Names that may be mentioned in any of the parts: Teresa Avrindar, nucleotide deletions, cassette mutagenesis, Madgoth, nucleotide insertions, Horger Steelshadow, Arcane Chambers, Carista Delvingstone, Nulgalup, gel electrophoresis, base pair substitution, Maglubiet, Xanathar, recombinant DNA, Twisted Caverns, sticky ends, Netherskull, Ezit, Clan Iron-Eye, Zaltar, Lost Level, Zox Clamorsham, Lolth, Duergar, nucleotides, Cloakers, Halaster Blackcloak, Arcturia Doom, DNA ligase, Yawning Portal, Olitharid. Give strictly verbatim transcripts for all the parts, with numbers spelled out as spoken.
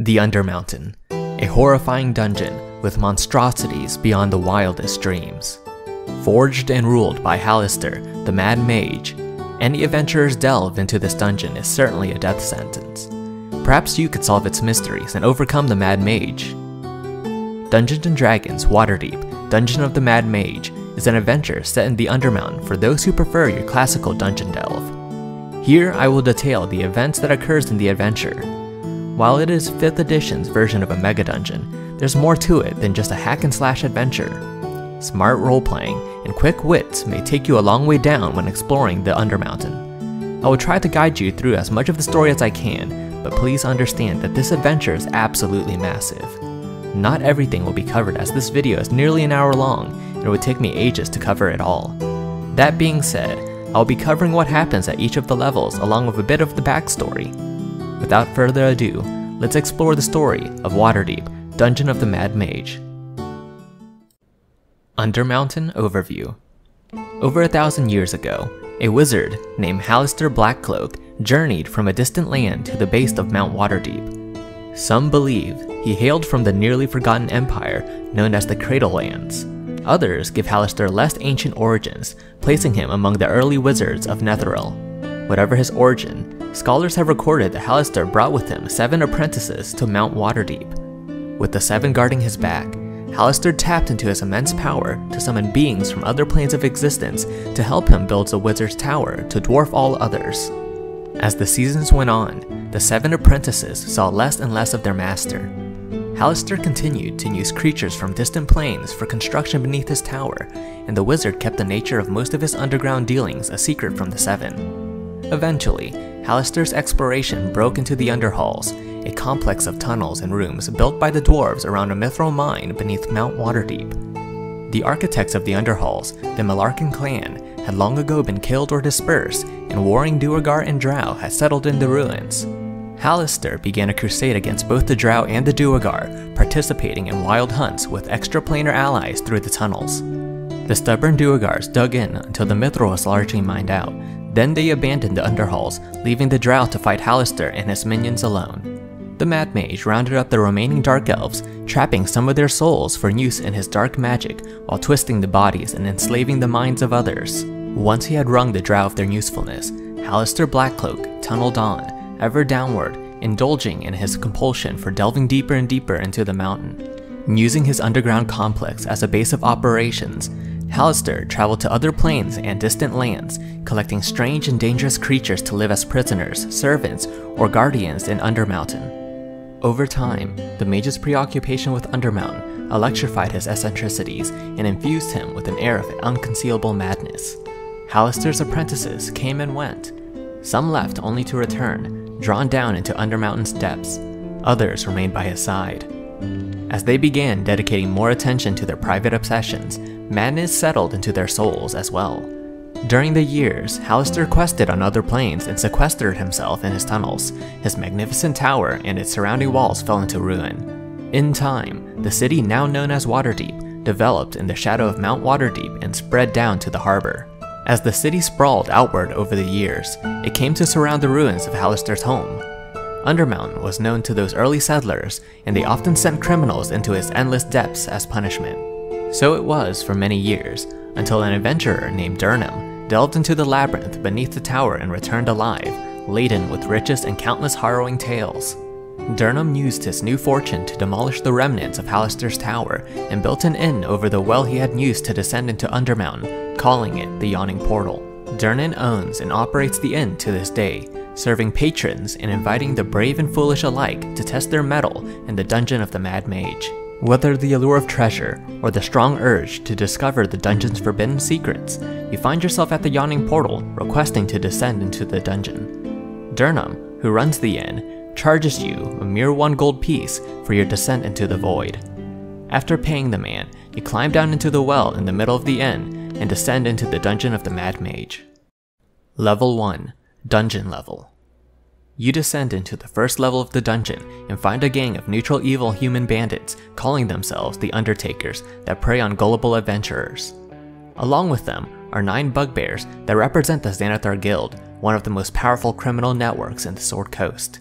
The Undermountain, a horrifying dungeon with monstrosities beyond the wildest dreams. Forged and ruled by Halaster, the Mad Mage, any adventurer's delve into this dungeon is certainly a death sentence. Perhaps you could solve its mysteries and overcome the Mad Mage. Dungeons and Dragons Waterdeep, Dungeon of the Mad Mage, is an adventure set in the Undermountain for those who prefer your classical dungeon delve. Here I will detail the events that occurs in the adventure. While it is fifth edition's version of a mega dungeon, there's more to it than just a hack and slash adventure. Smart roleplaying and quick wits may take you a long way down when exploring the Undermountain. I will try to guide you through as much of the story as I can, but please understand that this adventure is absolutely massive. Not everything will be covered as this video is nearly an hour long and it would take me ages to cover it all. That being said, I'll be covering what happens at each of the levels along with a bit of the backstory. Without further ado, let's explore the story of Waterdeep, Dungeon of the Mad Mage. Undermountain Overview. Over a thousand years ago, a wizard named Halaster Blackcloak journeyed from a distant land to the base of Mount Waterdeep. Some believe he hailed from the nearly forgotten empire known as the Cradle Lands. Others give Halaster less ancient origins, placing him among the early wizards of Netheril. Whatever his origin, scholars have recorded that Halaster brought with him seven apprentices to Mount Waterdeep. With the seven guarding his back, Halaster tapped into his immense power to summon beings from other planes of existence to help him build the wizard's tower to dwarf all others. As the seasons went on, the seven apprentices saw less and less of their master. Halaster continued to use creatures from distant planes for construction beneath his tower, and the wizard kept the nature of most of his underground dealings a secret from the seven. Eventually, Halaster's exploration broke into the Underhalls, a complex of tunnels and rooms built by the dwarves around a mithril mine beneath Mount Waterdeep. The architects of the Underhalls, the Malarkin clan, had long ago been killed or dispersed, and warring Duergar and Drow had settled in the ruins. Halaster began a crusade against both the Drow and the Duergar, participating in wild hunts with extraplanar allies through the tunnels. The stubborn Duergars dug in until the mithril was largely mined out, then they abandoned the Underhalls, leaving the Drow to fight Halaster and his minions alone. The Mad Mage rounded up the remaining Dark Elves, trapping some of their souls for use in his dark magic while twisting the bodies and enslaving the minds of others. Once he had wrung the Drow of their usefulness, Halaster Blackcloak tunneled on, ever downward, indulging in his compulsion for delving deeper and deeper into the mountain. Using his underground complex as a base of operations, Halaster traveled to other planes and distant lands, collecting strange and dangerous creatures to live as prisoners, servants, or guardians in Undermountain. Over time, the mage's preoccupation with Undermountain electrified his eccentricities and infused him with an air of unconcealable madness. Halaster's apprentices came and went. Some left only to return, drawn down into Undermountain's depths. Others remained by his side. As they began dedicating more attention to their private obsessions, madness settled into their souls as well. During the years, Halaster quested on other planes and sequestered himself in his tunnels. His magnificent tower and its surrounding walls fell into ruin. In time, the city now known as Waterdeep developed in the shadow of Mount Waterdeep and spread down to the harbor. As the city sprawled outward over the years, it came to surround the ruins of Halaster's home. Undermountain was known to those early settlers, and they often sent criminals into its endless depths as punishment. So it was for many years, until an adventurer named Durnan delved into the labyrinth beneath the tower and returned alive, laden with riches and countless harrowing tales. Durnan used his new fortune to demolish the remnants of Halaster's tower and built an inn over the well he had used to descend into Undermountain, calling it the Yawning Portal. Durnan owns and operates the inn to this day, serving patrons and inviting the brave and foolish alike to test their mettle in the Dungeon of the Mad Mage. Whether the allure of treasure or the strong urge to discover the dungeon's forbidden secrets, you find yourself at the Yawning Portal requesting to descend into the dungeon. Durnan, who runs the inn, charges you a mere one gold piece for your descent into the void. After paying the man, you climb down into the well in the middle of the inn and descend into the Dungeon of the Mad Mage. Level one, Dungeon Level. You descend into the first level of the dungeon and find a gang of neutral evil human bandits calling themselves the Undertakers that prey on gullible adventurers. Along with them are nine bugbears that represent the Xanathar Guild, one of the most powerful criminal networks in the Sword Coast.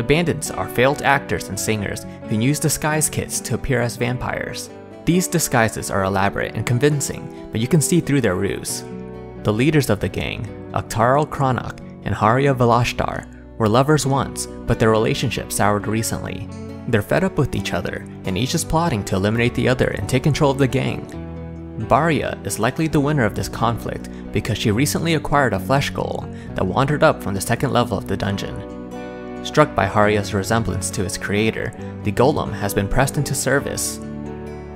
The bandits are failed actors and singers who use disguise kits to appear as vampires. These disguises are elaborate and convincing, but you can see through their ruse. The leaders of the gang, Akhtarl Kranach and Haria Velashtar, were lovers once, but their relationship soured recently. They're fed up with each other, and each is plotting to eliminate the other and take control of the gang. Baria is likely the winner of this conflict because she recently acquired a flesh goal that wandered up from the second level of the dungeon. Struck by Haria's resemblance to its creator, the golem has been pressed into service.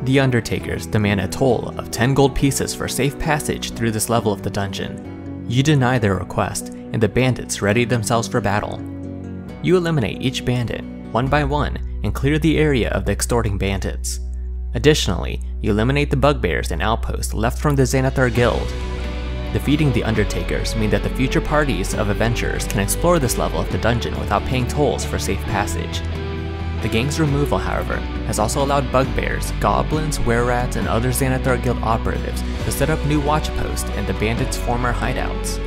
The Undertakers demand a toll of ten gold pieces for safe passage through this level of the dungeon. You deny their request, and the bandits ready themselves for battle. You eliminate each bandit, one by one, and clear the area of the extorting bandits. Additionally, you eliminate the bugbears and outposts left from the Xanathar guild. Defeating the Undertakers mean that the future parties of adventurers can explore this level of the dungeon without paying tolls for safe passage. The gang's removal, however, has also allowed bugbears, goblins, wererats, and other Xanathar Guild operatives to set up new watchposts in the bandits' former hideouts.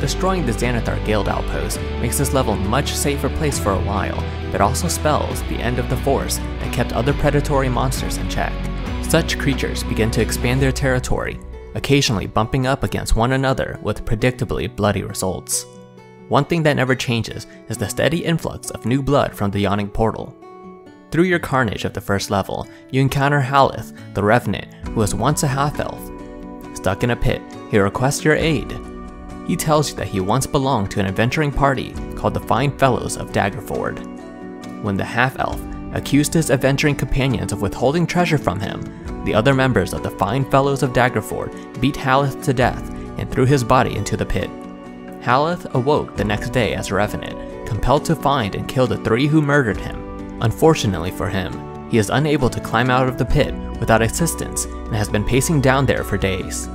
Destroying the Xanathar Guild outpost makes this level a much safer place for a while, but also spells the end of the force that kept other predatory monsters in check. Such creatures begin to expand their territory, occasionally bumping up against one another with predictably bloody results. One thing that never changes is the steady influx of new blood from the Yawning Portal. Through your carnage of the first level, you encounter Haleth, the Revenant, who was once a half-elf. Stuck in a pit, he requests your aid. He tells you that he once belonged to an adventuring party called the Fine Fellows of Daggerford. When the half-elf accused his adventuring companions of withholding treasure from him, the other members of the Fine Fellows of Daggerford beat Haleth to death and threw his body into the pit. Haleth awoke the next day as a revenant, compelled to find and kill the three who murdered him. Unfortunately for him, he is unable to climb out of the pit without assistance and has been pacing down there for days.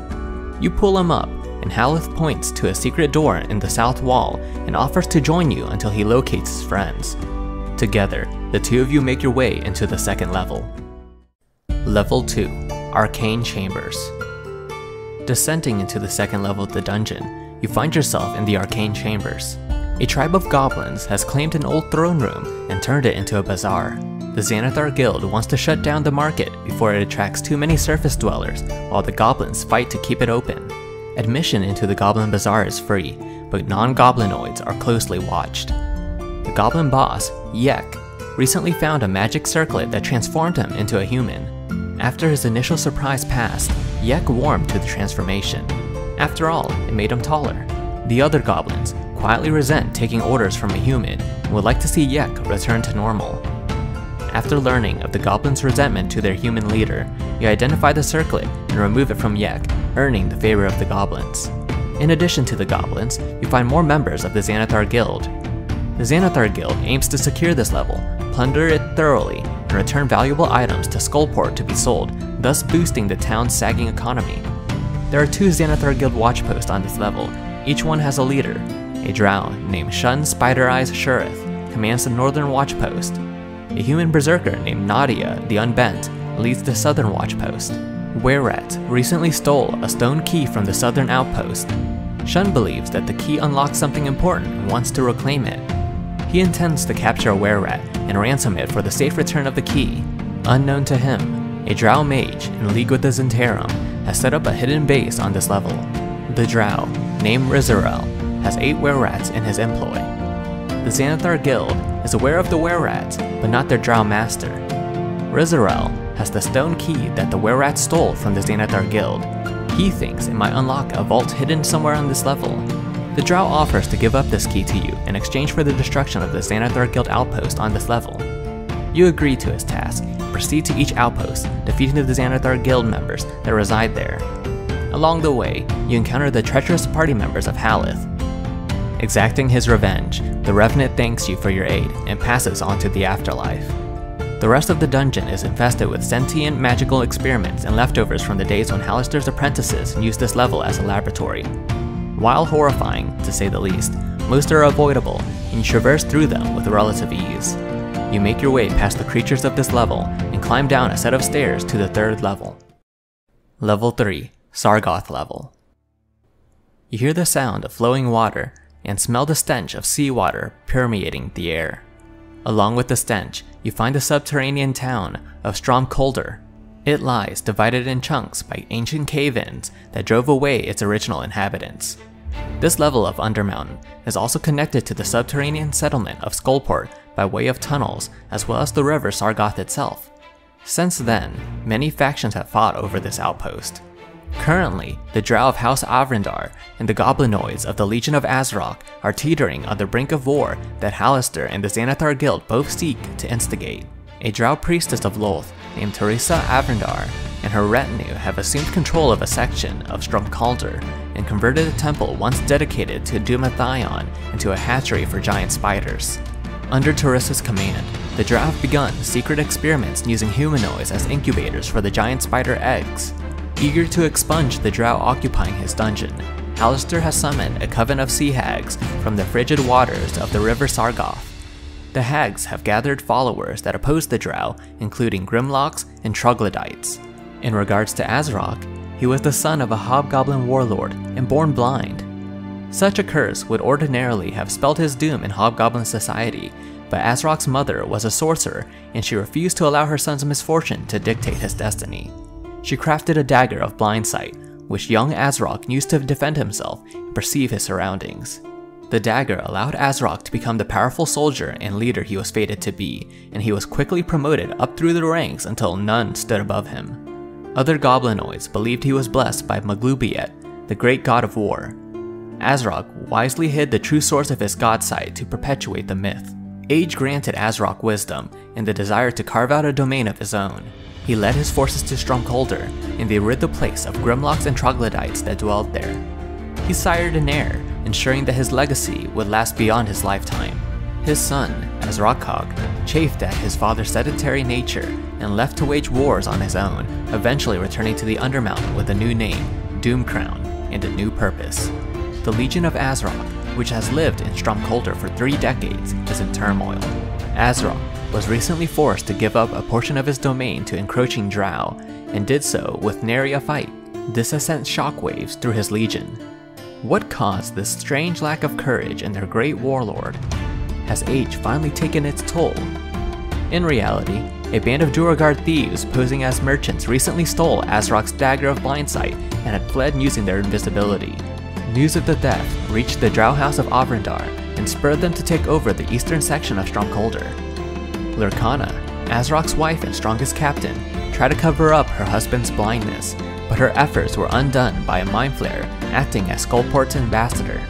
You pull him up, and Haleth points to a secret door in the south wall and offers to join you until he locates his friends. Together, the two of you make your way into the second level. Level two, Arcane Chambers. Descending into the second level of the dungeon, you find yourself in the Arcane Chambers. A tribe of goblins has claimed an old throne room and turned it into a bazaar. The Xanathar Guild wants to shut down the market before it attracts too many surface dwellers, while the goblins fight to keep it open. Admission into the goblin bazaar is free, but non-goblinoids are closely watched. The goblin boss, Yek, recently found a magic circlet that transformed him into a human. After his initial surprise passed, Yek warmed to the transformation. After all, it made him taller. The other goblins quietly resent taking orders from a human and would like to see Yek return to normal. After learning of the goblins' resentment to their human leader, you identify the circlet and remove it from Yek, earning the favor of the goblins. In addition to the goblins, you find more members of the Xanathar Guild. The Xanathar Guild aims to secure this level, plunder it thoroughly, and return valuable items to Skullport to be sold, thus boosting the town's sagging economy. There are two Xanathar Guild watchposts on this level. Each one has a leader. A drow named Shun Spider Eyes Shurith commands the northern watchpost. A human berserker named Nadia the Unbent leads the southern watchpost. Wererat recently stole a stone key from the southern outpost. Shun believes that the key unlocks something important and wants to reclaim it. He intends to capture a wererat and ransom it for the safe return of the key. Unknown to him, a drow mage in league with the Zentarum has set up a hidden base on this level. The drow, named Rizarel, has eight wererats in his employ. The Xanathar Guild is aware of the wererats, but not their drow master. Rizarel has the stone key that the wererats stole from the Xanathar Guild. He thinks it might unlock a vault hidden somewhere on this level. The drow offers to give up this key to you in exchange for the destruction of the Xanathar Guild outpost on this level. You agree to his task and proceed to each outpost, defeating the Xanathar Guild members that reside there. Along the way, you encounter the treacherous party members of Haleth. Exacting his revenge, the Revenant thanks you for your aid and passes on to the afterlife. The rest of the dungeon is infested with sentient magical experiments and leftovers from the days when Halaster's apprentices used this level as a laboratory. While horrifying, to say the least, most are avoidable, and you traverse through them with relative ease. You make your way past the creatures of this level and climb down a set of stairs to the third level. Level three, Sargoth level. You hear the sound of flowing water and smell the stench of seawater permeating the air. Along with the stench, you find the subterranean town of Stromkolder. It lies divided in chunks by ancient cave-ins that drove away its original inhabitants. This level of Undermountain is also connected to the subterranean settlement of Skullport by way of tunnels as well as the river Sargoth itself. Since then, many factions have fought over this outpost. Currently, the Drow of House Avrindar and the Goblinoids of the Legion of Azrock are teetering on the brink of war that Halaster and the Xanathar Guild both seek to instigate. A Drow priestess of Loth named Teresa Avrindar and her retinue have assumed control of a section of Stromkolder and converted a temple once dedicated to Dumathion into a hatchery for giant spiders. Under Teresa's command, the Drow have begun secret experiments using humanoids as incubators for the giant spider eggs. Eager to expunge the Drow occupying his dungeon, Halaster has summoned a coven of sea hags from the frigid waters of the river Sargoth. The hags have gathered followers that oppose the Drow, including Grimlocks and Troglodytes. In regards to Azrock, he was the son of a hobgoblin warlord and born blind. Such a curse would ordinarily have spelled his doom in hobgoblin society, but Azrock's mother was a sorcerer and she refused to allow her son's misfortune to dictate his destiny. She crafted a dagger of blindsight, which young Azrock used to defend himself and perceive his surroundings. The dagger allowed Azrock to become the powerful soldier and leader he was fated to be, and he was quickly promoted up through the ranks until none stood above him. Other goblinoids believed he was blessed by Maglubiet, the great god of war. Azrock wisely hid the true source of his godsight to perpetuate the myth. Age granted Azrock wisdom and the desire to carve out a domain of his own. He led his forces to Stromkolder, and they rid the place of Grimlocks and Troglodytes that dwelled there. He sired an heir, ensuring that his legacy would last beyond his lifetime. His son, Azrockog, chafed at his father's sedentary nature and left to wage wars on his own, eventually returning to the Undermountain with a new name, Doomcrown, and a new purpose. The Legion of Azrock, which has lived in Stromkolder for three decades, is in turmoil. Azrock was recently forced to give up a portion of his domain to encroaching Drow, and did so with nary a fight. This has sent shockwaves through his legion. What caused this strange lack of courage in their great warlord? Has age finally taken its toll? In reality, a band of Duergar thieves posing as merchants recently stole Azrock's dagger of blindsight and had fled using their invisibility. News of the theft reached the Drow House of Avrindar and spurred them to take over the eastern section of Stromkolder. Lurkana, Azrock's wife and strongest captain, tried to cover up her husband's blindness, but her efforts were undone by a mind flayer acting as Skullport's ambassador.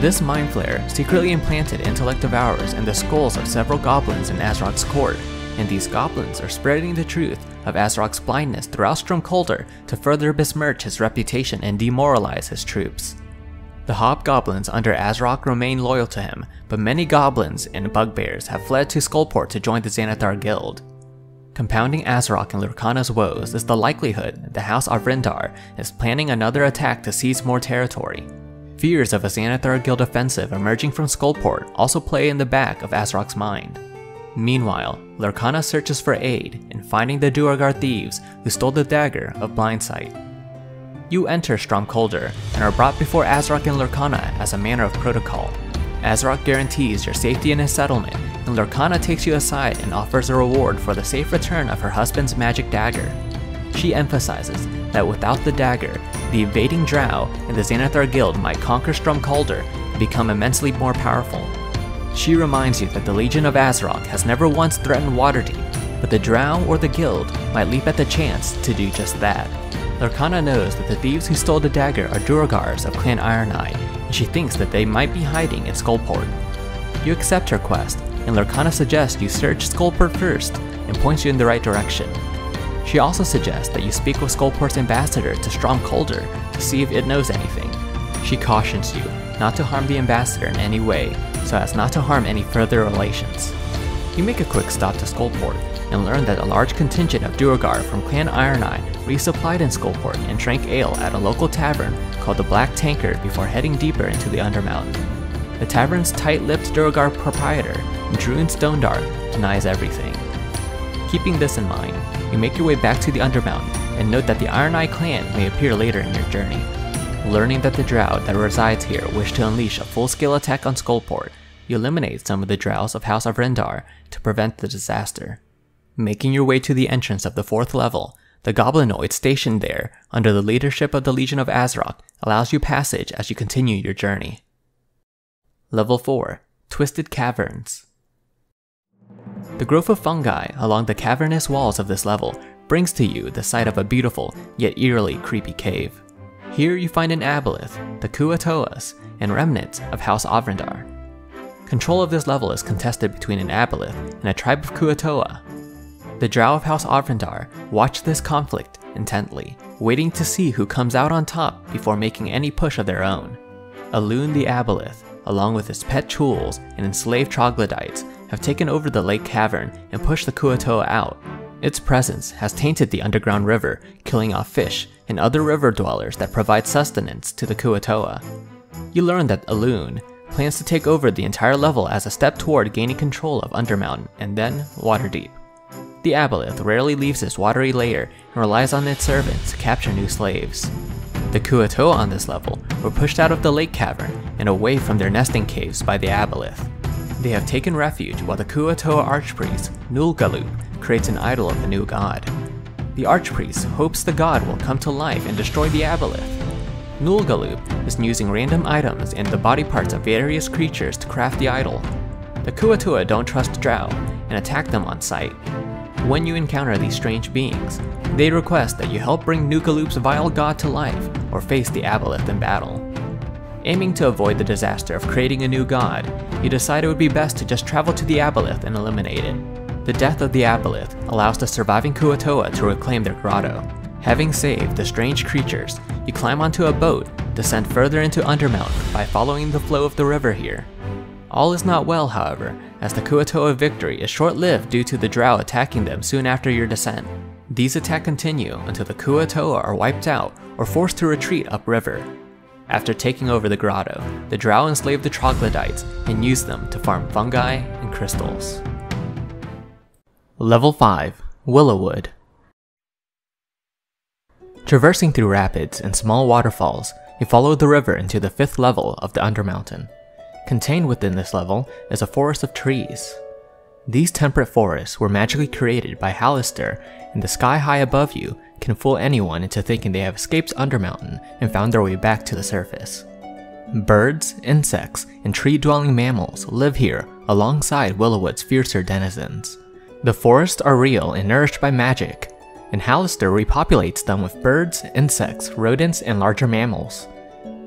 This mind flayer secretly implanted intellect devourers in the skulls of several goblins in Azrock's court, and these goblins are spreading the truth of Azrock's blindness throughout Stromkolder to further besmirch his reputation and demoralize his troops. The hobgoblins under Azrock remain loyal to him, but many goblins and bugbears have fled to Skullport to join the Xanathar Guild. Compounding Azrock and Lurkana's woes is the likelihood the House Avrindar is planning another attack to seize more territory. Fears of a Xanathar Guild offensive emerging from Skullport also play in the back of Azrock's mind. Meanwhile, Lurkana searches for aid in finding the Duergar thieves who stole the dagger of blindsight. You enter Stromkolder and are brought before Azrock and Lurkana as a matter of protocol. Azrock guarantees your safety in his settlement, and Lurkana takes you aside and offers a reward for the safe return of her husband's magic dagger. She emphasizes that without the dagger, the invading Drow and the Xanathar Guild might conquer Stromkolder and become immensely more powerful. She reminds you that the Legion of Azrock has never once threatened Waterdeep, but the Drow or the Guild might leap at the chance to do just that. Lurkana knows that the thieves who stole the dagger are Duergars of Clan Iron-Eye, and she thinks that they might be hiding in Skullport. You accept her quest, and Lurkana suggests you search Skullport first and points you in the right direction. She also suggests that you speak with Skullport's ambassador to Stromkolder to see if it knows anything. She cautions you not to harm the ambassador in any way, so as not to harm any further relations. You make a quick stop to Skullport and learn that a large contingent of Duergar from Clan Iron-Eye resupplied in Skullport and drank ale at a local tavern called the Black Tankard before heading deeper into the Undermountain. The tavern's tight-lipped Duergar proprietor, Druin Stonedark, denies everything. Keeping this in mind, you make your way back to the Undermountain and note that the Iron-Eye clan may appear later in your journey. Learning that the Drow that resides here wish to unleash a full-scale attack on Skullport, you eliminate some of the drows of House Avrindar to prevent the disaster. Making your way to the entrance of the fourth level, the goblinoid stationed there under the leadership of the Legion of Azrock allows you passage as you continue your journey. Level four. Twisted Caverns. The growth of fungi along the cavernous walls of this level brings to you the sight of a beautiful yet eerily creepy cave. Here you find an Aboleth, the Kuatoas, and remnants of House Avrindar. Control of this level is contested between an Aboleth and a tribe of Kuatoa. The drow of House Avrindar watch this conflict intently, waiting to see who comes out on top before making any push of their own. Alun the Aboleth, along with his pet chules and enslaved troglodytes, have taken over the lake cavern and pushed the Kuatoa out. Its presence has tainted the underground river, killing off fish and other river dwellers that provide sustenance to the Kuatoa. You learn that Alun plans to take over the entire level as a step toward gaining control of Undermountain and then Waterdeep. The Aboleth rarely leaves its watery lair and relies on its servants to capture new slaves. The Kuatoa on this level were pushed out of the lake cavern and away from their nesting caves by the Aboleth. They have taken refuge while the Kuatoa archpriest, Nulgalup, creates an idol of the new god. The archpriest hopes the god will come to life and destroy the Aboleth. Nulgalup is using random items and the body parts of various creatures to craft the idol. The Kuatoa don't trust drow and attack them on sight. When you encounter these strange beings, they request that you help bring Nulgalup's vile god to life or face the Aboleth in battle. Aiming to avoid the disaster of creating a new god, you decide it would be best to just travel to the Aboleth and eliminate it. The death of the Aboleth allows the surviving Kuatoa to reclaim their grotto. Having saved the strange creatures, you climb onto a boat, descend further into Undermountain by following the flow of the river here. All is not well, however, as the Kuatoa victory is short-lived due to the drow attacking them soon after your descent. These attacks continue until the Kuatoa are wiped out or forced to retreat upriver. After taking over the grotto, the drow enslaved the troglodytes and used them to farm fungi and crystals. Level five. Willowood. Traversing through rapids and small waterfalls, you follow the river into the fifth level of the Undermountain. Contained within this level is a forest of trees. These temperate forests were magically created by Halaster, and the sky high above you can fool anyone into thinking they have escaped Undermountain and found their way back to the surface. Birds, insects, and tree-dwelling mammals live here alongside Willowood's fiercer denizens. The forests are real and nourished by magic, and Halaster repopulates them with birds, insects, rodents, and larger mammals.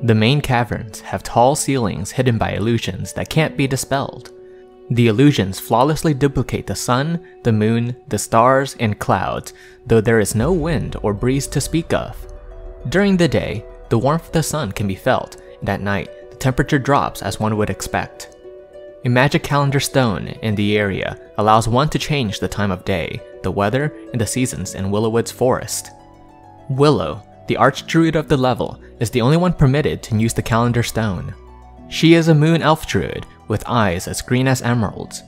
The main caverns have tall ceilings hidden by illusions that can't be dispelled. The illusions flawlessly duplicate the sun, the moon, the stars, and clouds, though there is no wind or breeze to speak of. During the day, the warmth of the sun can be felt, and at night, the temperature drops as one would expect. A magic calendar stone in the area allows one to change the time of day, the weather, and the seasons in Willowood's forest. Willow, the archdruid of the level, is the only one permitted to use the calendar stone. She is a moon elf druid with eyes as green as emeralds.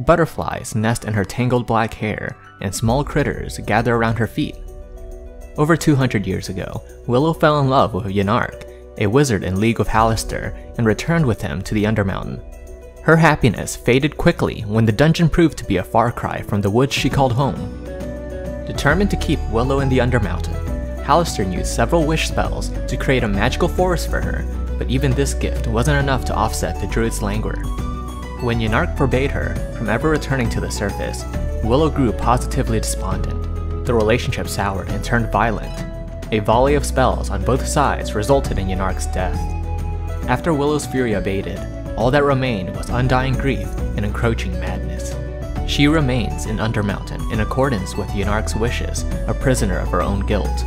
Butterflies nest in her tangled black hair, and small critters gather around her feet. Over two hundred years ago, Willow fell in love with Yanark, a wizard in league with Halaster, and returned with him to the Undermountain. Her happiness faded quickly when the dungeon proved to be a far cry from the woods she called home. Determined to keep Willow in the Undermountain, Halaster used several wish spells to create a magical forest for her, but even this gift wasn't enough to offset the druid's languor. When Yanark forbade her from ever returning to the surface, Willow grew positively despondent. The relationship soured and turned violent. A volley of spells on both sides resulted in Yanark's death. After Willow's fury abated, all that remained was undying grief and encroaching madness. She remains in Undermountain in accordance with Yanark's wishes, a prisoner of her own guilt.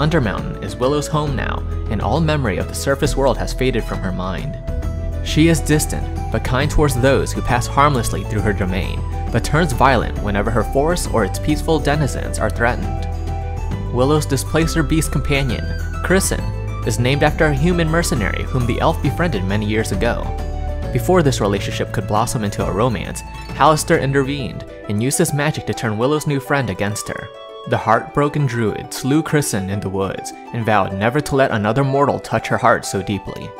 Undermountain is Willow's home now, and all memory of the surface world has faded from her mind. She is distant, but kind towards those who pass harmlessly through her domain, but turns violent whenever her forest or its peaceful denizens are threatened. Willow's displacer beast companion, Krissen, is named after a human mercenary whom the elf befriended many years ago. Before this relationship could blossom into a romance, Halaster intervened and used his magic to turn Willow's new friend against her. The heartbroken druid slew Krissen in the woods and vowed never to let another mortal touch her heart so deeply.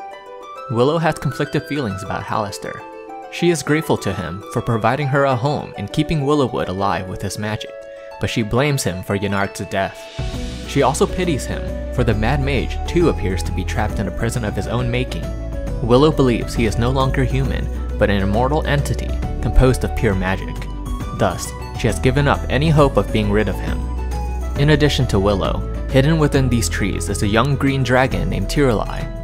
Willow has conflicted feelings about Halaster. She is grateful to him for providing her a home and keeping Willowood alive with his magic, but she blames him for Yenard's death. She also pities him, for the Mad Mage too appears to be trapped in a prison of his own making. Willow believes he is no longer human, but an immortal entity composed of pure magic. Thus, she has given up any hope of being rid of him. In addition to Willow, hidden within these trees is a young green dragon named Tirulai.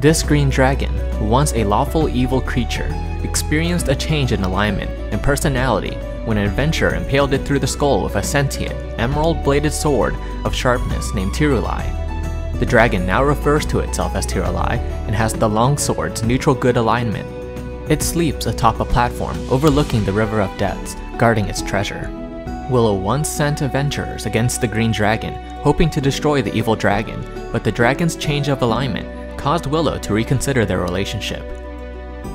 This green dragon, once a lawful evil creature, experienced a change in alignment and personality when an adventurer impaled it through the skull with a sentient, emerald-bladed sword of sharpness named Tirulai. The dragon now refers to itself as Tirulai and has the longsword's neutral good alignment. It sleeps atop a platform overlooking the River of Deaths, guarding its treasure. Willow once sent adventurers against the green dragon, hoping to destroy the evil dragon, but the dragon's change of alignment caused Willow to reconsider their relationship.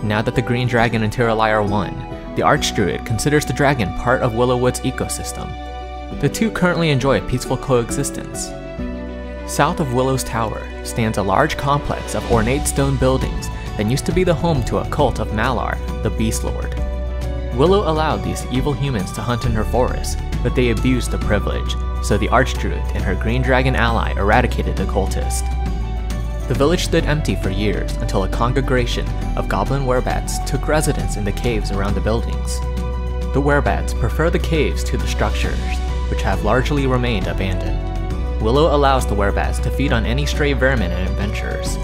Now that the green dragon and Tirulai are one, the Archdruid considers the dragon part of Willowwood's ecosystem. The two currently enjoy a peaceful coexistence. South of Willow's Tower stands a large complex of ornate stone buildings that used to be the home to a cult of Malar, the Beast Lord. Willow allowed these evil humans to hunt in her forest, but they abused the privilege, so the Archdruid and her Green Dragon ally eradicated the cultist. The village stood empty for years until a congregation of goblin werebats took residence in the caves around the buildings. The werebats prefer the caves to the structures, which have largely remained abandoned. Willow allows the werebats to feed on any stray vermin and adventurers.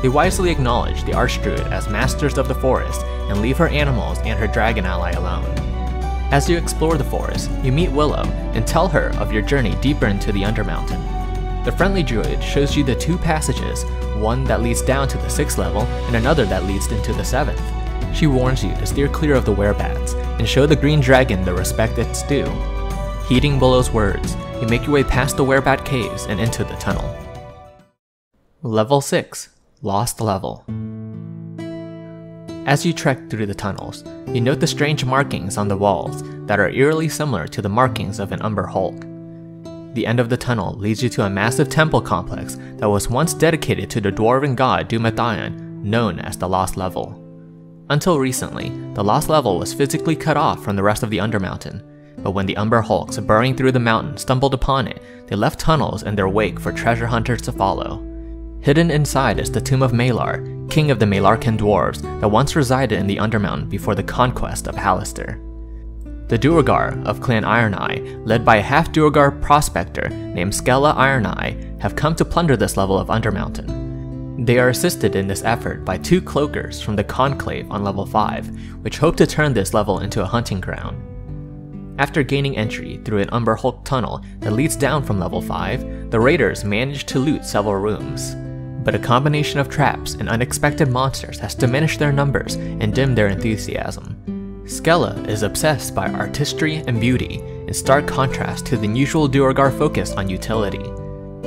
They wisely acknowledge the Archdruid as masters of the forest and leave her animals and her dragon ally alone. As you explore the forest, you meet Willow and tell her of your journey deeper into the Undermountain. The friendly druid shows you the two passages, one that leads down to the sixth level and another that leads into the seventh. She warns you to steer clear of the werebats and show the green dragon the respect it's due. Heeding Willow's words, you make your way past the werebat caves and into the tunnel. Level six. Lost Level. As you trek through the tunnels, you note the strange markings on the walls that are eerily similar to the markings of an Umber Hulk. The end of the tunnel leads you to a massive temple complex that was once dedicated to the dwarven god Dumathion, known as the Lost Level. Until recently, the Lost Level was physically cut off from the rest of the Undermountain, but when the Umber Hulks burrowing through the mountain stumbled upon it, they left tunnels in their wake for treasure hunters to follow. Hidden inside is the tomb of Malar, king of the Malarkan dwarves that once resided in the Undermountain before the conquest of Halaster. The Duergar of Clan Iron-Eye, led by a half-Duergar prospector named Skella Iron-Eye, have come to plunder this level of Undermountain. They are assisted in this effort by two cloakers from the Conclave on level five, which hope to turn this level into a hunting ground. After gaining entry through an Umber Hulk tunnel that leads down from level five, the raiders manage to loot several rooms. But a combination of traps and unexpected monsters has diminished their numbers and dimmed their enthusiasm. Skella is obsessed by artistry and beauty, in stark contrast to the usual Duergar focused on utility.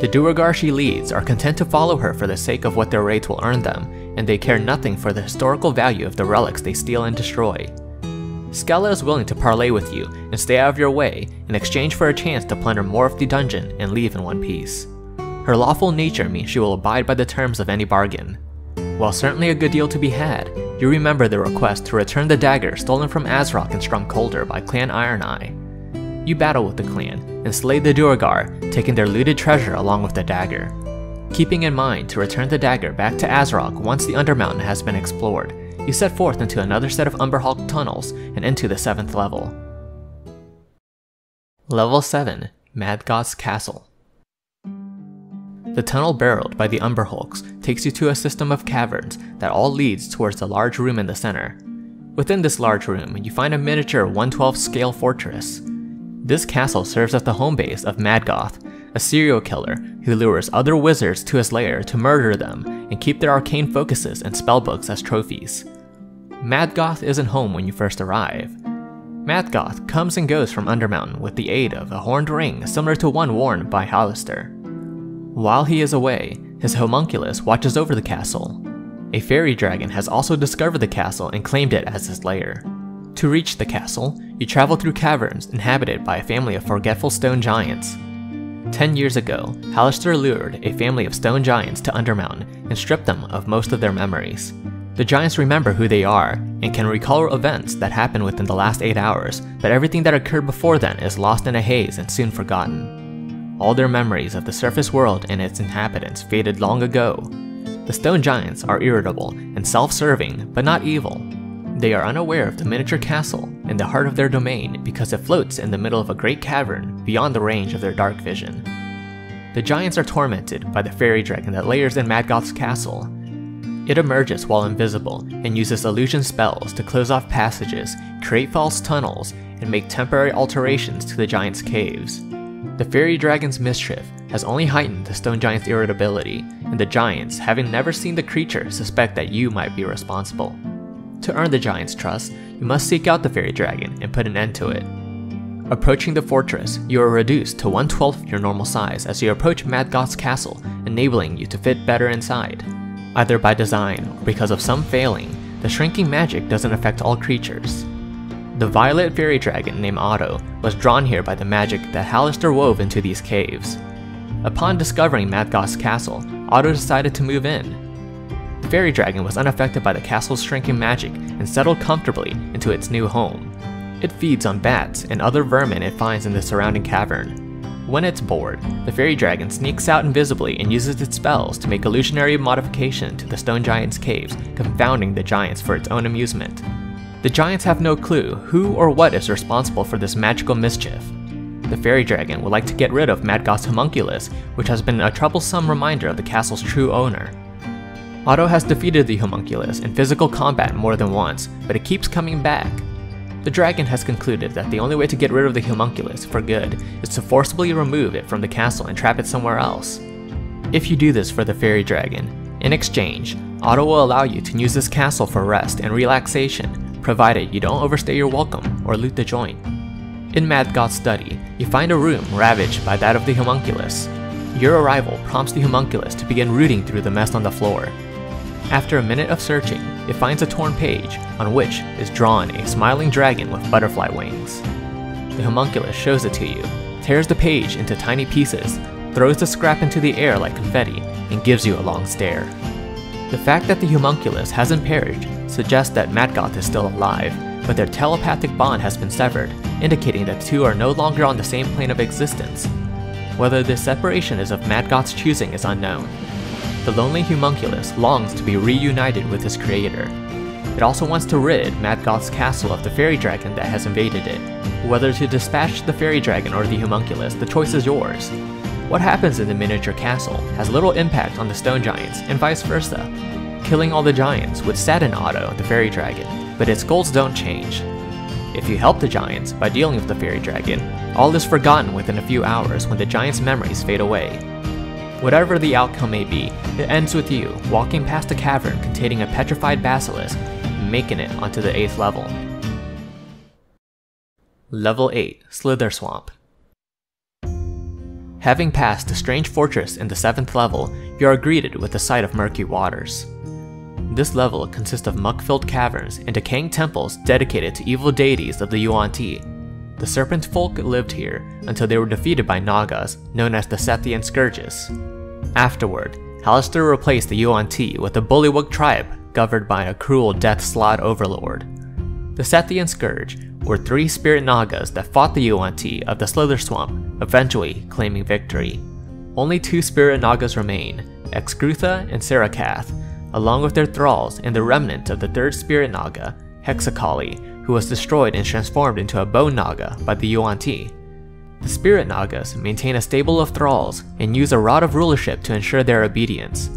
The Duergar she leads are content to follow her for the sake of what their raids will earn them, and they care nothing for the historical value of the relics they steal and destroy. Skella is willing to parley with you and stay out of your way in exchange for a chance to plunder more of the dungeon and leave in one piece. Her lawful nature means she will abide by the terms of any bargain. While certainly a good deal to be had, you remember the request to return the dagger stolen from Azrock and Stromkolder by Clan Iron-Eye. You battle with the clan and slay the Duergar, taking their looted treasure along with the dagger. Keeping in mind to return the dagger back to Azrock once the Undermountain has been explored, you set forth into another set of Umberhulk tunnels and into the seventh level. Level seven, Madgoth's Castle. The tunnel barreled by the Umberhulks takes you to a system of caverns that all leads towards the large room in the center. Within this large room, you find a miniature one twelfth scale fortress. This castle serves as the home base of Madgoth, a serial killer who lures other wizards to his lair to murder them and keep their arcane focuses and spellbooks as trophies. Madgoth isn't home when you first arrive. Madgoth comes and goes from Undermountain with the aid of a horned ring similar to one worn by Halaster. While he is away, his homunculus watches over the castle. A fairy dragon has also discovered the castle and claimed it as his lair. To reach the castle, you travel through caverns inhabited by a family of forgetful stone giants. Ten years ago, Halaster lured a family of stone giants to Undermountain and stripped them of most of their memories. The giants remember who they are, and can recall events that happened within the last eight hours, but everything that occurred before then is lost in a haze and soon forgotten. All their memories of the surface world and its inhabitants faded long ago. The stone giants are irritable and self-serving, but not evil. They are unaware of the miniature castle in the heart of their domain because it floats in the middle of a great cavern beyond the range of their dark vision. The giants are tormented by the fairy dragon that lairs in Madgoth's castle. It emerges while invisible and uses illusion spells to close off passages, create false tunnels, and make temporary alterations to the giants' caves. The fairy dragon's mischief has only heightened the stone giant's irritability, and the giants, having never seen the creature, suspect that you might be responsible. To earn the giant's trust, you must seek out the fairy dragon and put an end to it. Approaching the fortress, you are reduced to one twelfth your normal size as you approach Madgoth's castle, enabling you to fit better inside. Either by design or because of some failing, the shrinking magic doesn't affect all creatures. The violet fairy dragon named Otto was drawn here by the magic that Halaster wove into these caves. Upon discovering Madgoth's castle, Otto decided to move in. The fairy dragon was unaffected by the castle's shrinking magic and settled comfortably into its new home. It feeds on bats and other vermin it finds in the surrounding cavern. When it's bored, the fairy dragon sneaks out invisibly and uses its spells to make illusionary modification to the stone giant's caves, confounding the giants for its own amusement. The giants have no clue who or what is responsible for this magical mischief. The fairy dragon would like to get rid of Madgoth's homunculus, which has been a troublesome reminder of the castle's true owner. Otto has defeated the homunculus in physical combat more than once, but it keeps coming back. The dragon has concluded that the only way to get rid of the homunculus for good is to forcibly remove it from the castle and trap it somewhere else. If you do this for the fairy dragon, in exchange, Otto will allow you to use this castle for rest and relaxation, provided you don't overstay your welcome or loot the joint. In Madgoth's study, you find a room ravaged by that of the homunculus. Your arrival prompts the homunculus to begin rooting through the mess on the floor. After a minute of searching, it finds a torn page, on which is drawn a smiling dragon with butterfly wings. The homunculus shows it to you, tears the page into tiny pieces, throws the scrap into the air like confetti, and gives you a long stare. The fact that the homunculus hasn't perished suggests that Madgoth is still alive, but their telepathic bond has been severed, indicating that the two are no longer on the same plane of existence. Whether this separation is of Madgoth's choosing is unknown. The lonely homunculus longs to be reunited with his creator. It also wants to rid Madgoth's castle of the fairy dragon that has invaded it. Whether to dispatch the fairy dragon or the homunculus, the choice is yours. What happens in the miniature castle has little impact on the stone giants, and vice versa. Killing all the giants would sadden Otto, the fairy dragon, but its goals don't change. If you help the giants by dealing with the fairy dragon, all is forgotten within a few hours when the giants' memories fade away. Whatever the outcome may be, it ends with you walking past a cavern containing a petrified basilisk and making it onto the eighth level. Level eight, Slitherswamp. Having passed the strange fortress in the seventh level, you are greeted with the sight of murky waters. This level consists of muck-filled caverns and decaying temples dedicated to evil deities of the Yuan-Ti. The serpent folk lived here until they were defeated by Nagas, known as the Sethian Scourges. Afterward, Halaster replaced the Yuan-Ti with a bullywug tribe governed by a cruel death-slot overlord. The Sethian Scourge were three spirit Nagas that fought the Yuan-Ti of the Slitherswamp, eventually claiming victory. Only two spirit Nagas remain, Exgrutha and Sargoth, along with their thralls and the remnant of the third spirit Naga, Hexakali, who was destroyed and transformed into a bone naga by the Yuan-Ti. The spirit nagas maintain a stable of thralls and use a rod of rulership to ensure their obedience.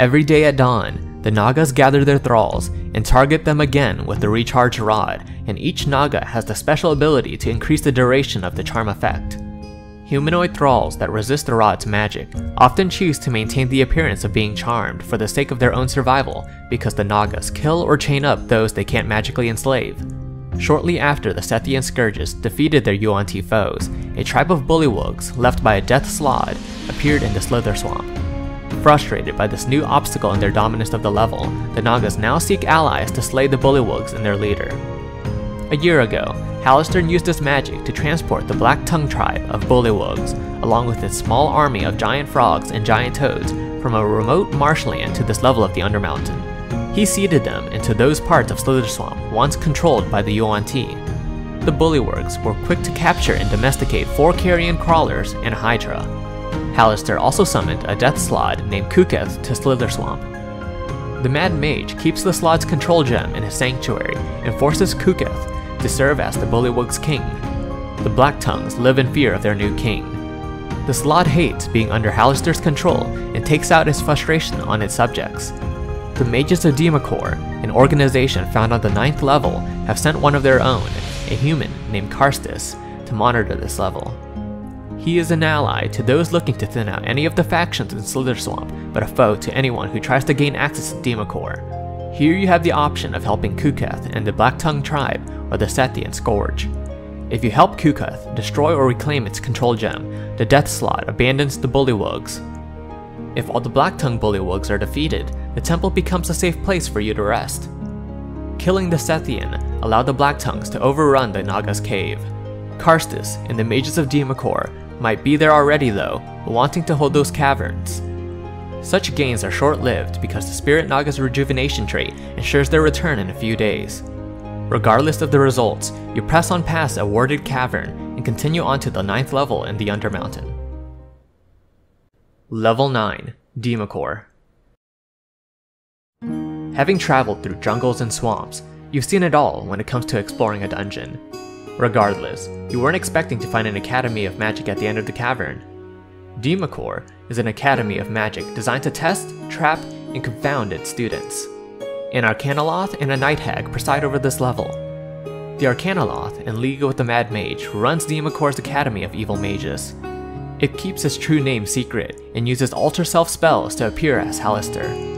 Every day at dawn, the nagas gather their thralls and target them again with the recharged rod, and each naga has the special ability to increase the duration of the charm effect. Humanoid thralls that resist the rod's magic often choose to maintain the appearance of being charmed for the sake of their own survival because the nagas kill or chain up those they can't magically enslave. Shortly after the Sethian Scourges defeated their Yuan-Ti foes, a tribe of bullywugs left by a death slod appeared in the Slitherswamp. Frustrated by this new obstacle in their dominance of the level, the Nagas now seek allies to slay the bullywugs and their leader. A year ago, Halaster used his magic to transport the Black Tongue tribe of bullywugs, along with its small army of giant frogs and giant toads, from a remote marshland to this level of the Undermountain. He seeded them into those parts of Slitherswamp once controlled by the Yuan-Ti. The Bullywugs were quick to capture and domesticate four carrion crawlers and a hydra. Halaster also summoned a death slod named Kuketh to Slitherswamp. The Mad Mage keeps the slod's control gem in his sanctuary and forces Kuketh to serve as the Bullywug's king. The Blacktongues live in fear of their new king. The slod hates being under Halaster's control and takes out his frustration on its subjects. The Mages of Demacor, an organization found on the ninth level, have sent one of their own, a human named Karstis, to monitor this level. He is an ally to those looking to thin out any of the factions in Slitherswamp, but a foe to anyone who tries to gain access to Demacor. Here you have the option of helping Kuketh and the Blacktongue tribe, or the Sethian Scourge. If you help Kuketh destroy or reclaim its control gem, the Death Slot abandons the Bullywugs. If all the Blacktongue Bullywugs are defeated, the temple becomes a safe place for you to rest. Killing the Sethian allowed the Blacktongues to overrun the Naga's cave. Karstis and the Mages of Demacor might be there already though, wanting to hold those caverns. Such gains are short-lived because the Spirit Naga's rejuvenation trait ensures their return in a few days. Regardless of the results, you press on past a warded cavern and continue on to the ninth level in the Undermountain. Level nine, Demacor. Having traveled through jungles and swamps, you've seen it all when it comes to exploring a dungeon. Regardless, you weren't expecting to find an academy of magic at the end of the cavern. Demacor is an academy of magic designed to test, trap, and confound its students. An Arcanoloth and a Night Hag preside over this level. The Arcanoloth, in league with the Mad Mage, runs Demacor's Academy of Evil Mages. It keeps its true name secret and uses alter self spells to appear as Halaster.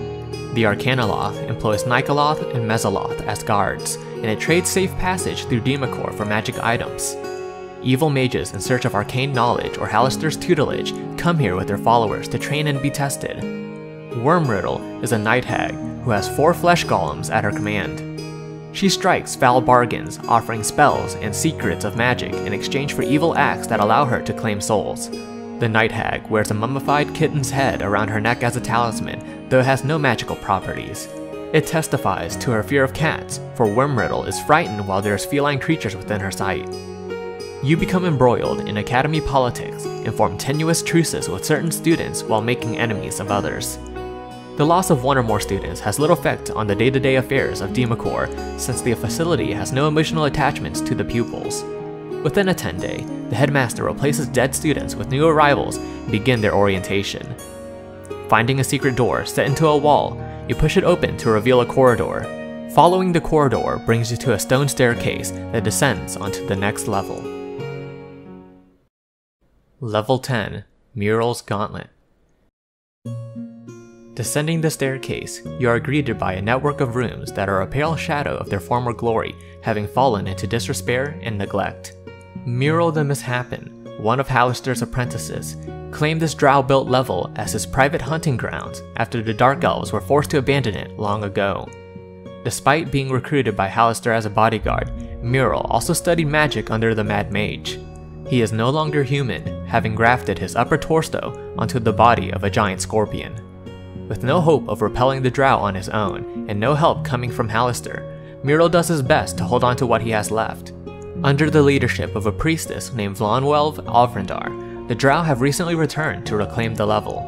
The Arcanoloth employs Nikoloth and Mezoloth as guards, and it trades safe passage through Demacor for magic items. Evil mages in search of arcane knowledge or Halaster's tutelage come here with their followers to train and be tested. Wormriddle is a night hag who has four flesh golems at her command. She strikes foul bargains, offering spells and secrets of magic in exchange for evil acts that allow her to claim souls. The Night Hag wears a mummified kitten's head around her neck as a talisman, though it has no magical properties. It testifies to her fear of cats, for Wormriddle is frightened while there's feline creatures within her sight. You become embroiled in academy politics and form tenuous truces with certain students while making enemies of others. The loss of one or more students has little effect on the day-to-day affairs of Demacor, since the facility has no emotional attachments to the pupils. Within a ten-day, the headmaster replaces dead students with new arrivals and begin their orientation. Finding a secret door set into a wall, you push it open to reveal a corridor. Following the corridor brings you to a stone staircase that descends onto the next level. Level ten, Mural's Gauntlet. Descending the staircase, you are greeted by a network of rooms that are a pale shadow of their former glory, having fallen into disrepair and neglect. Mural the Misshapen, one of Halaster's apprentices, claimed this drow-built level as his private hunting grounds after the Dark Elves were forced to abandon it long ago. Despite being recruited by Halaster as a bodyguard, Mural also studied magic under the Mad Mage. He is no longer human, having grafted his upper torso onto the body of a giant scorpion. With no hope of repelling the drow on his own, and no help coming from Halaster, Mural does his best to hold on to what he has left. Under the leadership of a priestess named Vlanwelv Avrindar, the Drow have recently returned to reclaim the level.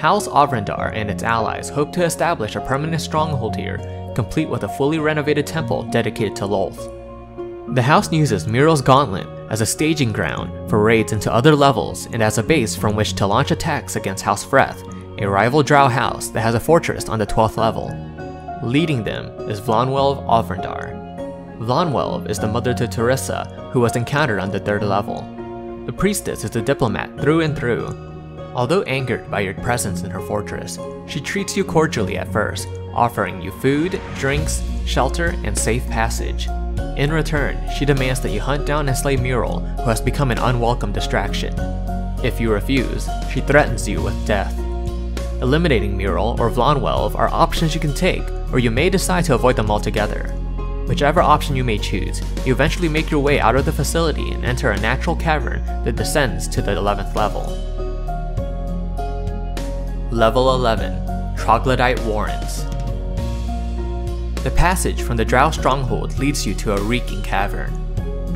House Avrindar and its allies hope to establish a permanent stronghold here, complete with a fully renovated temple dedicated to Lolth. The house uses Mural's Gauntlet as a staging ground for raids into other levels and as a base from which to launch attacks against House Freth, a rival Drow house that has a fortress on the twelfth level. Leading them is Vlanwelv Avrindar. Vlanwelv is the mother to Teresa, who was encountered on the third level. The priestess is a diplomat through and through. Although angered by your presence in her fortress, she treats you cordially at first, offering you food, drinks, shelter, and safe passage. In return, she demands that you hunt down and slay Mural, who has become an unwelcome distraction. If you refuse, she threatens you with death. Eliminating Mural or Vlanwelv are options you can take, or you may decide to avoid them altogether. Whichever option you may choose, you eventually make your way out of the facility and enter a natural cavern that descends to the eleventh level. Level eleven, Troglodyte Warrens. The passage from the Drow stronghold leads you to a reeking cavern.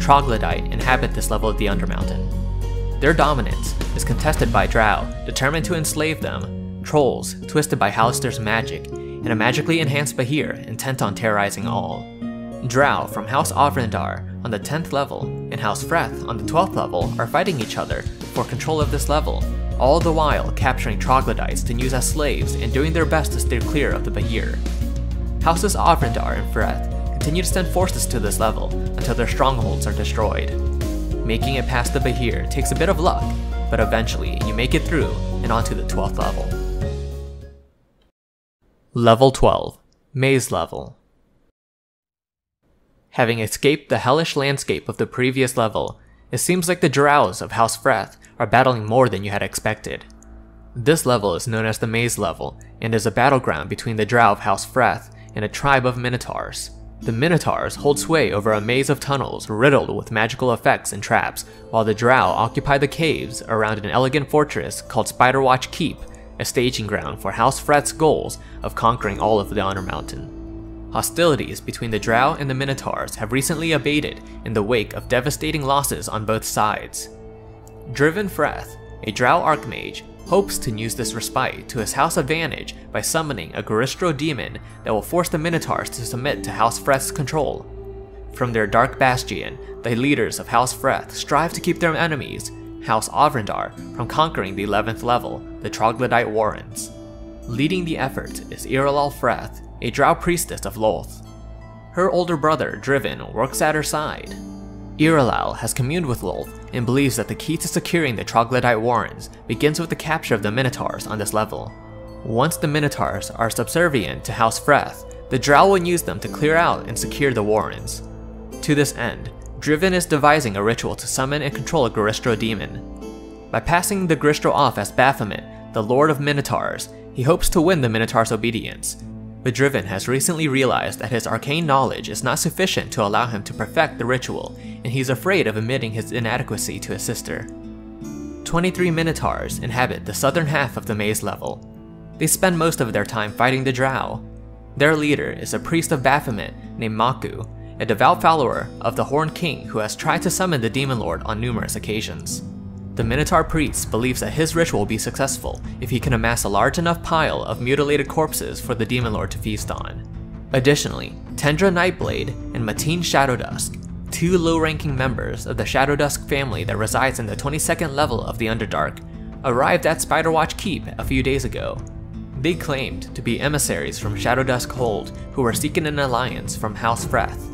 Troglodyte inhabit this level of the Undermountain. Their dominance is contested by Drow, determined to enslave them, trolls twisted by Halaster's magic, and a magically enhanced Bahir intent on terrorizing all. Drow from House Avrindar on the tenth level and House Freth on the twelfth level are fighting each other for control of this level, all the while capturing troglodytes to use as slaves and doing their best to steer clear of the Bahir. Houses Avrindar and Freth continue to send forces to this level until their strongholds are destroyed. Making it past the Bahir takes a bit of luck, but eventually you make it through and onto the twelfth level. Level twelve, Maze Level. Having escaped the hellish landscape of the previous level, it seems like the Drows of House Freth are battling more than you had expected. This level is known as the Maze Level and is a battleground between the Drow of House Freth and a tribe of Minotaurs. The Minotaurs hold sway over a maze of tunnels riddled with magical effects and traps, while the Drow occupy the caves around an elegant fortress called Spiderwatch Keep, a staging ground for House Freth's goals of conquering all of the Undermountain. Hostilities between the Drow and the Minotaurs have recently abated in the wake of devastating losses on both sides. Driven Freth, a Drow Archmage, hopes to use this respite to his house advantage by summoning a Garistro demon that will force the Minotaurs to submit to House Freth's control. From their dark bastion, the leaders of House Freth strive to keep their enemies, House Avrindar, from conquering the eleventh level, the Troglodyte Warrens. Leading the effort is Irilal Freth, a Drow priestess of Loth. Her older brother, Driven, works at her side. Irilal has communed with Loth and believes that the key to securing the Troglodyte Warrens begins with the capture of the Minotaurs on this level. Once the Minotaurs are subservient to House Freth, the Drow will use them to clear out and secure the Warrens. To this end, Driven is devising a ritual to summon and control a Garistro demon. By passing the Garistro off as Baphomet, the Lord of Minotaurs, he hopes to win the Minotaurs' obedience. But Driven has recently realized that his arcane knowledge is not sufficient to allow him to perfect the ritual, and he's afraid of admitting his inadequacy to his sister. twenty-three Minotaurs inhabit the southern half of the Maze Level. They spend most of their time fighting the Drow. Their leader is a priest of Baphomet named Maku, a devout follower of the Horned King who has tried to summon the Demon Lord on numerous occasions. The Minotaur priest believes that his ritual will be successful if he can amass a large enough pile of mutilated corpses for the Demon Lord to feast on. Additionally, Tendra Nightblade and Mateen Shadowdusk, two low-ranking members of the Shadowdusk family that resides in the twenty-second level of the Underdark, arrived at Spiderwatch Keep a few days ago. They claimed to be emissaries from Shadowdusk Hold who were seeking an alliance from House Freth.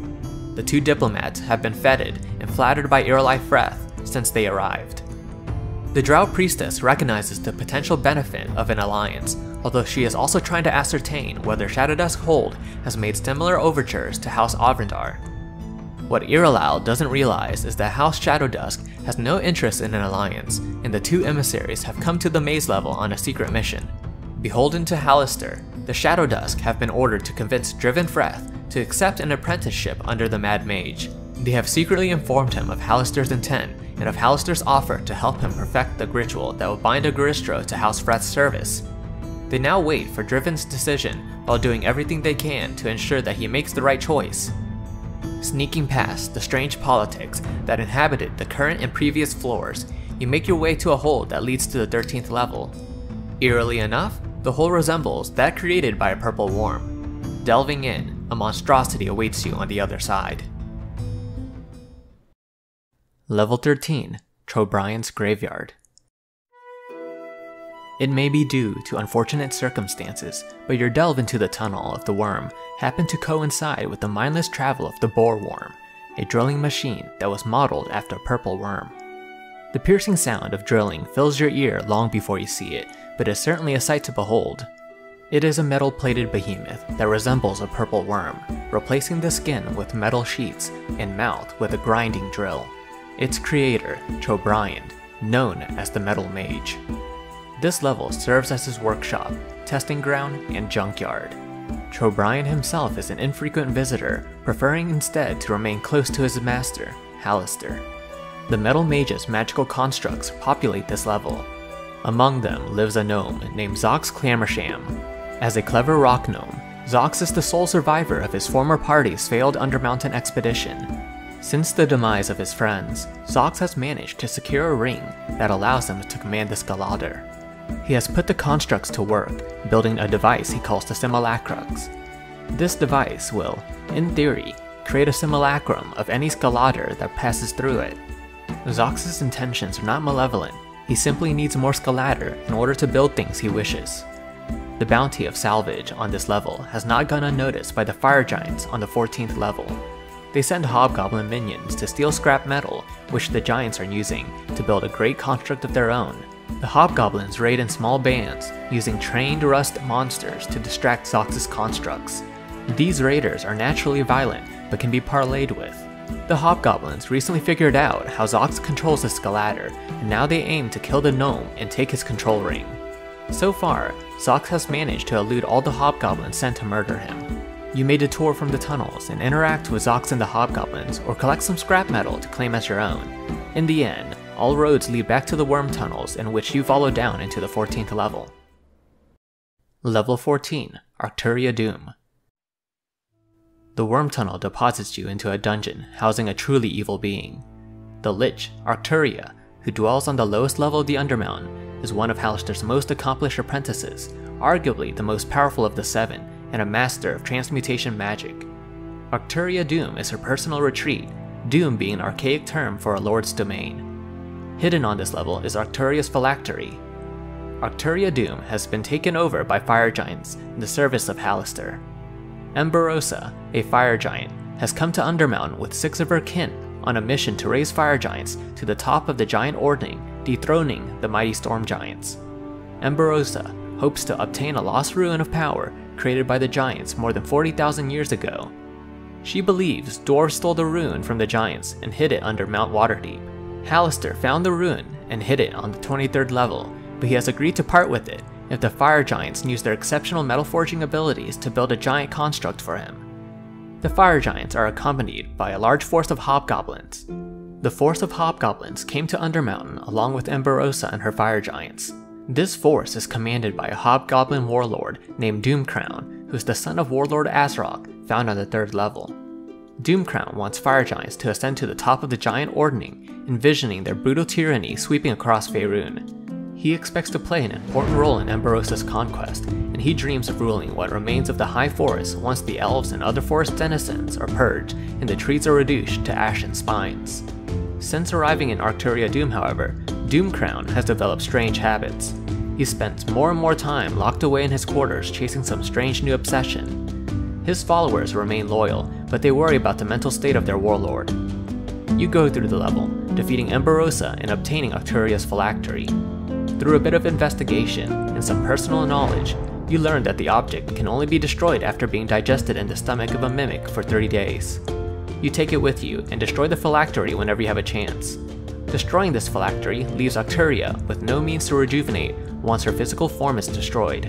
The two diplomats have been feted and flattered by Tirulai Freth since they arrived. The Drow priestess recognizes the potential benefit of an alliance, although she is also trying to ascertain whether Shadowdusk Hold has made similar overtures to House Avrindar. What Irilal doesn't realize is that House Shadowdusk has no interest in an alliance, and the two emissaries have come to the Maze Level on a secret mission. Beholden to Halaster, the Shadowdusk have been ordered to convince Driven Freth to accept an apprenticeship under the Mad Mage. They have secretly informed him of Halaster's intent and of Halaster's offer to help him perfect the ritual that will bind a Garistro to House Freth's service. They now wait for Driven's decision while doing everything they can to ensure that he makes the right choice. Sneaking past the strange politics that inhabited the current and previous floors, you make your way to a hole that leads to the thirteenth level. Eerily enough, the hole resembles that created by a purple worm. Delving in, a monstrosity awaits you on the other side. Level thirteen, Trobrian's Graveyard. It may be due to unfortunate circumstances, but your delve into the tunnel of the worm happened to coincide with the mindless travel of the boar worm, a drilling machine that was modeled after a purple worm. The piercing sound of drilling fills your ear long before you see it, but is certainly a sight to behold. It is a metal-plated behemoth that resembles a purple worm, replacing the skin with metal sheaths and mouth with a grinding drill. Its creator, Trobriand, known as the Metal Mage. This level serves as his workshop, testing ground, and junkyard. Trobriand himself is an infrequent visitor, preferring instead to remain close to his master, Halaster. The Metal Mage's magical constructs populate this level. Among them lives a gnome named Zox Clamorsham. As a clever rock gnome, Zox is the sole survivor of his former party's failed Undermountain expedition. Since the demise of his friends, Zox has managed to secure a ring that allows him to command the Skullport. He has put the constructs to work, building a device he calls the Simulacrux. This device will, in theory, create a simulacrum of any Skullport that passes through it. Zox's intentions are not malevolent, he simply needs more Skullport in order to build things he wishes. The bounty of salvage on this level has not gone unnoticed by the Fire Giants on the fourteenth level. They send Hobgoblin minions to steal scrap metal, which the Giants are using to build a great construct of their own. The Hobgoblins raid in small bands, using trained rust monsters to distract Zox's constructs. These raiders are naturally violent, but can be parlayed with. The Hobgoblins recently figured out how Zox controls the Skullport, and now they aim to kill the gnome and take his control ring. So far, Zox has managed to elude all the Hobgoblins sent to murder him. You may detour from the tunnels and interact with Zox and the Hobgoblins, or collect some scrap metal to claim as your own. In the end, all roads lead back to the worm tunnels in which you follow down into the fourteenth level. Level fourteen, Arcturia Doom. The worm tunnel deposits you into a dungeon housing a truly evil being. The Lich, Arcturia, who dwells on the lowest level of the Undermountain, is one of Halaster's most accomplished apprentices, arguably the most powerful of the Seven, and a master of transmutation magic. Arcturia Doom is her personal retreat, Doom being an archaic term for a lord's domain. Hidden on this level is Arcturia's phylactery. Arcturia Doom has been taken over by Fire Giants in the service of Halaster. Emberosa, a fire giant, has come to Undermountain with six of her kin on a mission to raise fire giants to the top of the giant ordning, dethroning the mighty storm giants. Emberosa hopes to obtain a lost ruin of power created by the giants more than forty thousand years ago. She believes dwarves stole the ruin from the giants and hid it under Mount Waterdeep. Halaster found the ruin and hid it on the twenty-third level, but he has agreed to part with it if the Fire Giants use their exceptional metal-forging abilities to build a giant construct for him. The Fire Giants are accompanied by a large force of Hobgoblins. The force of Hobgoblins came to Undermountain along with Emberosa and her Fire Giants. This force is commanded by a Hobgoblin warlord named Doomcrown, who is the son of Warlord Azrock, found on the third level. Doomcrown wants Fire Giants to ascend to the top of the giant ordning, envisioning their brutal tyranny sweeping across Faerun. He expects to play an important role in Emberosa's conquest, and he dreams of ruling what remains of the High Forest once the elves and other forest denizens are purged and the trees are reduced to ash and spines. Since arriving in Arcturia Doom, however, Doomcrown has developed strange habits. He spends more and more time locked away in his quarters chasing some strange new obsession. His followers remain loyal, but they worry about the mental state of their warlord. You go through the level, defeating Emberosa and obtaining Arcturia's phylactery. Through a bit of investigation and some personal knowledge, you learn that the object can only be destroyed after being digested in the stomach of a mimic for thirty days. You take it with you and destroy the phylactery whenever you have a chance. Destroying this phylactery leaves Arcturia with no means to rejuvenate once her physical form is destroyed.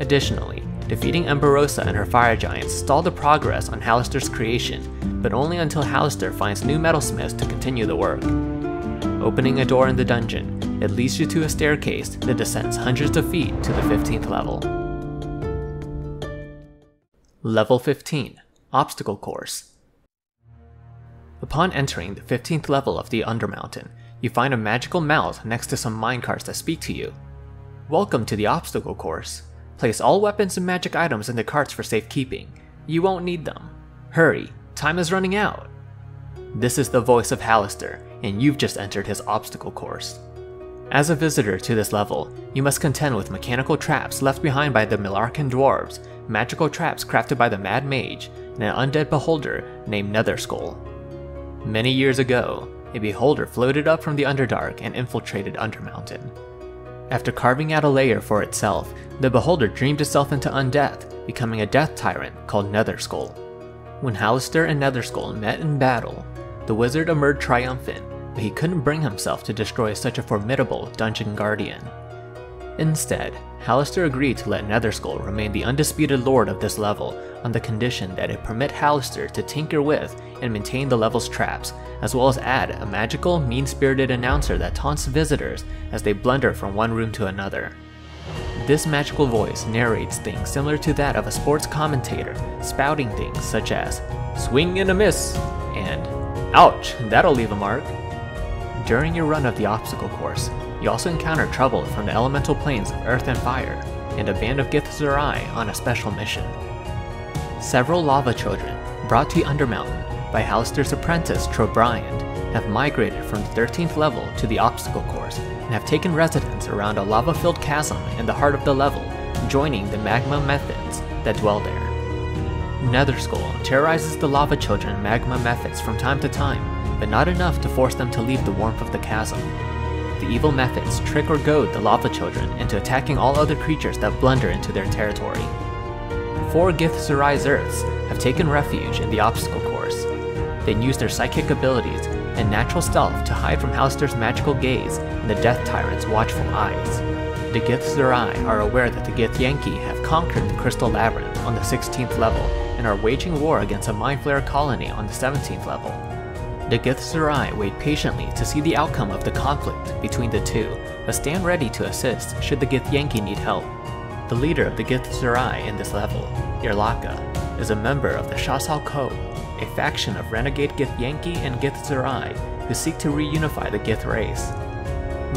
Additionally, defeating Emberosa and her fire giants stalled the progress on Halaster's creation, but only until Halaster finds new metalsmiths to continue the work. Opening a door in the dungeon, it leads you to a staircase that descends hundreds of feet to the fifteenth level. Level fifteen, Obstacle Course. Upon entering the fifteenth level of the Undermountain, you find a magical mouth next to some minecarts that speak to you. Welcome to the obstacle course. Place all weapons and magic items in the carts for safekeeping. You won't need them. Hurry, time is running out. This is the voice of Halaster, and you've just entered his obstacle course. As a visitor to this level, you must contend with mechanical traps left behind by the Milarkan dwarves, magical traps crafted by the Mad Mage, and an undead beholder named Netherskull. Many years ago, a beholder floated up from the Underdark and infiltrated Undermountain. After carving out a lair for itself, the beholder dreamed itself into undeath, becoming a death tyrant called Netherskull. When Halaster and Netherskull met in battle, the wizard emerged triumphant, but he couldn't bring himself to destroy such a formidable dungeon guardian. Instead, Halaster agreed to let Netherskull remain the undisputed lord of this level on the condition that it permit Halaster to tinker with and maintain the level's traps, as well as add a magical, mean-spirited announcer that taunts visitors as they blunder from one room to another. This magical voice narrates things similar to that of a sports commentator, spouting things such as, "Swing and a miss," and "Ouch, that'll leave a mark." During your run of the obstacle course, you also encounter trouble from the elemental planes of earth and fire, and a band of Githzerai on a special mission. Several lava children, brought to Undermountain by Halaster's apprentice Trobriand, have migrated from the thirteenth level to the obstacle course and have taken residence around a lava-filled chasm in the heart of the level, joining the magma methods that dwell there. Netherskull terrorizes the lava children magma methods from time to time, but not enough to force them to leave the warmth of the chasm. The evil methods trick or goad the lava children into attacking all other creatures that blunder into their territory. Four Githzerai's Earths have taken refuge in the obstacle course. They use their psychic abilities and natural stealth to hide from Halaster's magical gaze and the Death Tyrant's watchful eyes. The Githzerai are aware that the Githyanki have conquered the Crystal Labyrinth on the sixteenth level and are waging war against a Mind Flayer colony on the seventeenth level. The Githzerai wait patiently to see the outcome of the conflict between the two, but stand ready to assist should the Githyanki need help. The leader of the Githzerai in this level, Irlaka, is a member of the Shasal Ko, a faction of renegade Githyanki and Githzerai who seek to reunify the Gith race.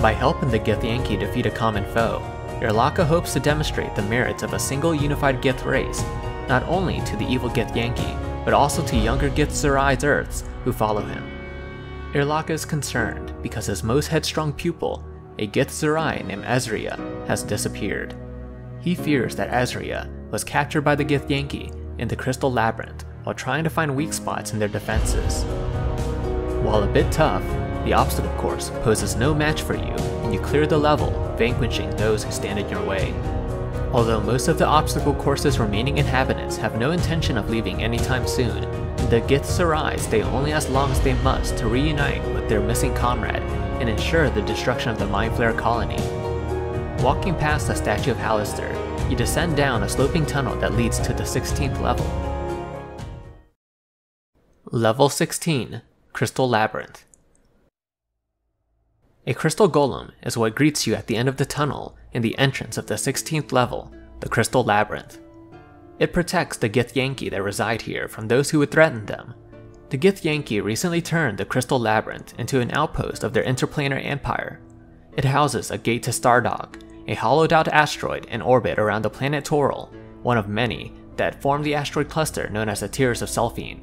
By helping the Githyanki defeat a common foe, Irlaka hopes to demonstrate the merits of a single unified Gith race, not only to the evil Githyanki, but also to younger Githzerai's Earths who follow him. Irlaka is concerned because his most headstrong pupil, a Githzerai named Ezria, has disappeared. He fears that Ezria was captured by the Githyanki in the Crystal Labyrinth while trying to find weak spots in their defenses. While a bit tough, the obstacle course poses no match for you and you clear the level, vanquishing those who stand in your way. Although most of the obstacle course's remaining inhabitants have no intention of leaving anytime soon, the Githzerai stay only as long as they must to reunite with their missing comrade and ensure the destruction of the Mind Flayer colony. Walking past the statue of Halaster, you descend down a sloping tunnel that leads to the sixteenth level. Level sixteen, Crystal Labyrinth. A crystal golem is what greets you at the end of the tunnel in the entrance of the sixteenth level, the Crystal Labyrinth. It protects the Githyanki that reside here from those who would threaten them. The Githyanki recently turned the Crystal Labyrinth into an outpost of their interplanar empire. It houses a gate to Stardog, a hollowed-out asteroid in orbit around the planet Toril, one of many that form the asteroid cluster known as the Tears of Selphine.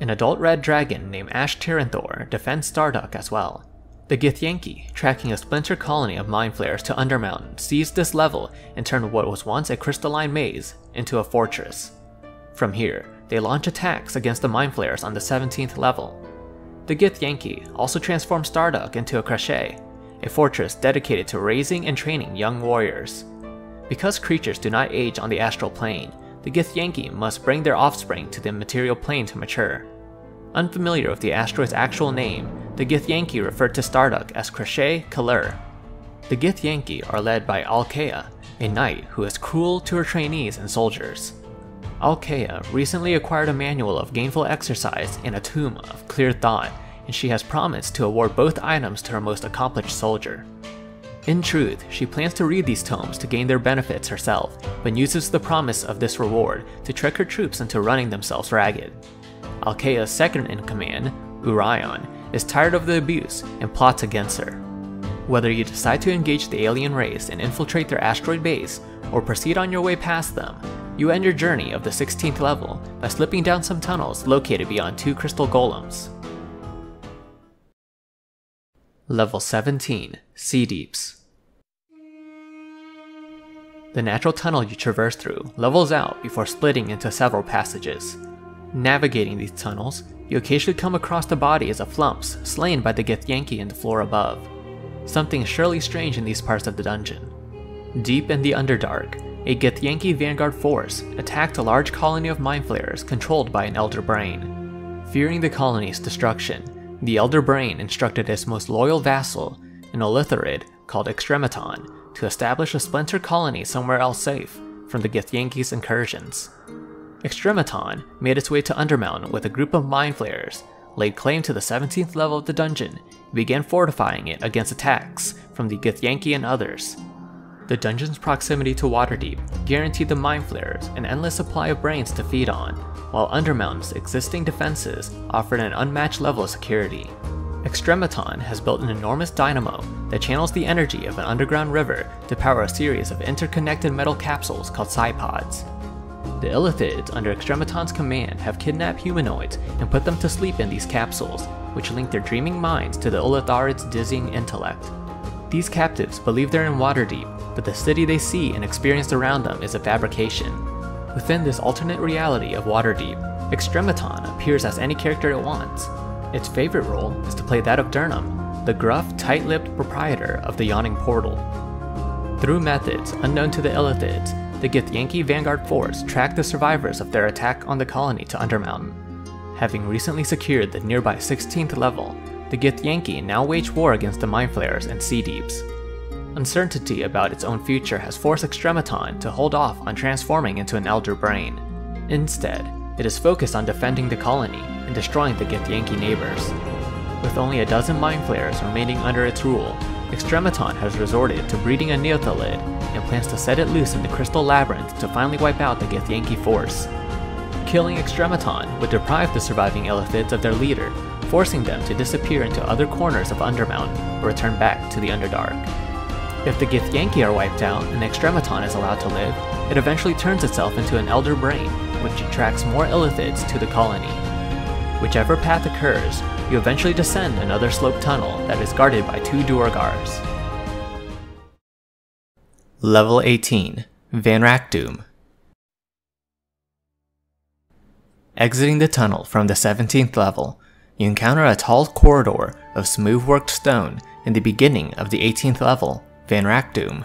An adult red dragon named Ash Tiranthor defends Stardog as well. The Githyanki, tracking a splinter colony of Mind Flayers to Undermountain, seized this level and turned what was once a crystalline maze into a fortress. From here, they launch attacks against the Mind Flayers on the seventeenth level. The Githyanki also transformed Stardog into a creche, a fortress dedicated to raising and training young warriors. Because creatures do not age on the astral plane, the Githyanki must bring their offspring to the material plane to mature. Unfamiliar with the asteroid's actual name, the Githyanki referred to Stardog as Creshe Kalur. The Githyanki are led by Alkea, a knight who is cruel to her trainees and soldiers. Alkea recently acquired a manual of gainful exercise and a tome of clear thought, and she has promised to award both items to her most accomplished soldier. In truth, she plans to read these tomes to gain their benefits herself, but uses the promise of this reward to trick her troops into running themselves ragged. Alkea's second-in-command, Urion, is tired of the abuse and plots against her. Whether you decide to engage the alien race and infiltrate their asteroid base, or proceed on your way past them, you end your journey of the sixteenth level by slipping down some tunnels located beyond two crystal golems. Level seventeen, Sea Deeps. The natural tunnel you traverse through levels out before splitting into several passages. Navigating these tunnels, you occasionally come across the bodies of flumps slain by the Githyanki in the floor above. Something is surely strange in these parts of the dungeon. Deep in the Underdark, a Githyanki vanguard force attacked a large colony of Mind Flayers controlled by an Elder Brain. Fearing the colony's destruction, the Elder Brain instructed its most loyal vassal, an Olitharid called Extrematon, to establish a splinter colony somewhere else safe from the Githyanki's incursions. Extrematon made its way to Undermountain with a group of Mind Flayers, laid claim to the seventeenth level of the dungeon, and began fortifying it against attacks from the Githyanki and others. The dungeon's proximity to Waterdeep guaranteed the Mind Flayers an endless supply of brains to feed on, while Undermountain's existing defenses offered an unmatched level of security. Extrematon has built an enormous dynamo that channels the energy of an underground river to power a series of interconnected metal capsules called Psypods. The Illithids under Extrematon's command have kidnapped humanoids and put them to sleep in these capsules, which link their dreaming minds to the Illitharids' dizzying intellect. These captives believe they're in Waterdeep, but the city they see and experience around them is a fabrication. Within this alternate reality of Waterdeep, Extrematon appears as any character it wants. Its favorite role is to play that of Durnam, the gruff, tight-lipped proprietor of the Yawning Portal. Through methods unknown to the Illithids, the Githyanki Vanguard Force tracked the survivors of their attack on the colony to Undermountain. Having recently secured the nearby sixteenth level, the Githyanki now wage war against the Mind Flayers and Sea Deeps. Uncertainty about its own future has forced Extrematon to hold off on transforming into an Elder Brain. Instead, it is focused on defending the colony and destroying the Githyanki neighbors. With only a dozen Mind Flayers remaining under its rule, Extrematon has resorted to breeding a Neothalid and plans to set it loose in the Crystal Labyrinth to finally wipe out the Githyanki force. Killing Extrematon would deprive the surviving Illithids of their leader, forcing them to disappear into other corners of Undermountain or return back to the Underdark. If the Githyanki are wiped out and Extrematon is allowed to live, it eventually turns itself into an Elder Brain, which attracts more Illithids to the colony. Whichever path occurs, you eventually descend another sloped tunnel that is guarded by two Duergars. Level eighteen, Vanrak Doom. Exiting the tunnel from the seventeenth level, you encounter a tall corridor of smooth-worked stone in the beginning of the eighteenth level, Vanrak Doom.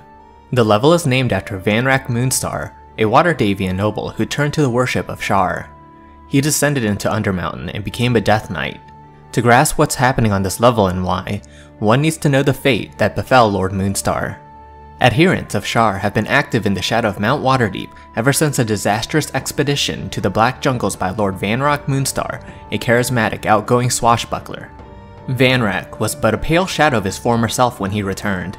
The level is named after Vanrak Moonstar, a Waterdavian noble who turned to the worship of Shar. He descended into Undermountain and became a Death Knight. To grasp what's happening on this level and why, one needs to know the fate that befell Lord Moonstar. Adherents of Shar have been active in the shadow of Mount Waterdeep ever since a disastrous expedition to the Black Jungles by Lord Vanrak Moonstar, a charismatic, outgoing swashbuckler. Vanrak was but a pale shadow of his former self when he returned.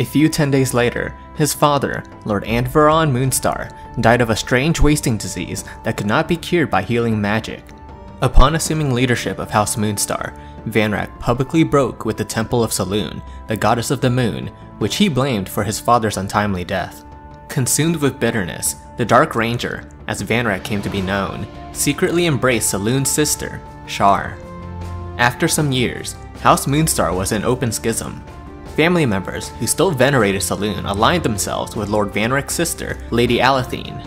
A few ten days later, his father, Lord Andvaron Moonstar, died of a strange wasting disease that could not be cured by healing magic. Upon assuming leadership of House Moonstar, Vanrak publicly broke with the Temple of Saloon, the goddess of the moon, which he blamed for his father's untimely death. Consumed with bitterness, the Dark Ranger, as Vanrak came to be known, secretly embraced Saloon's sister, Shar. After some years, House Moonstar was in open schism. Family members who still venerated Saloon aligned themselves with Lord Vanrak's sister, Lady Alathine.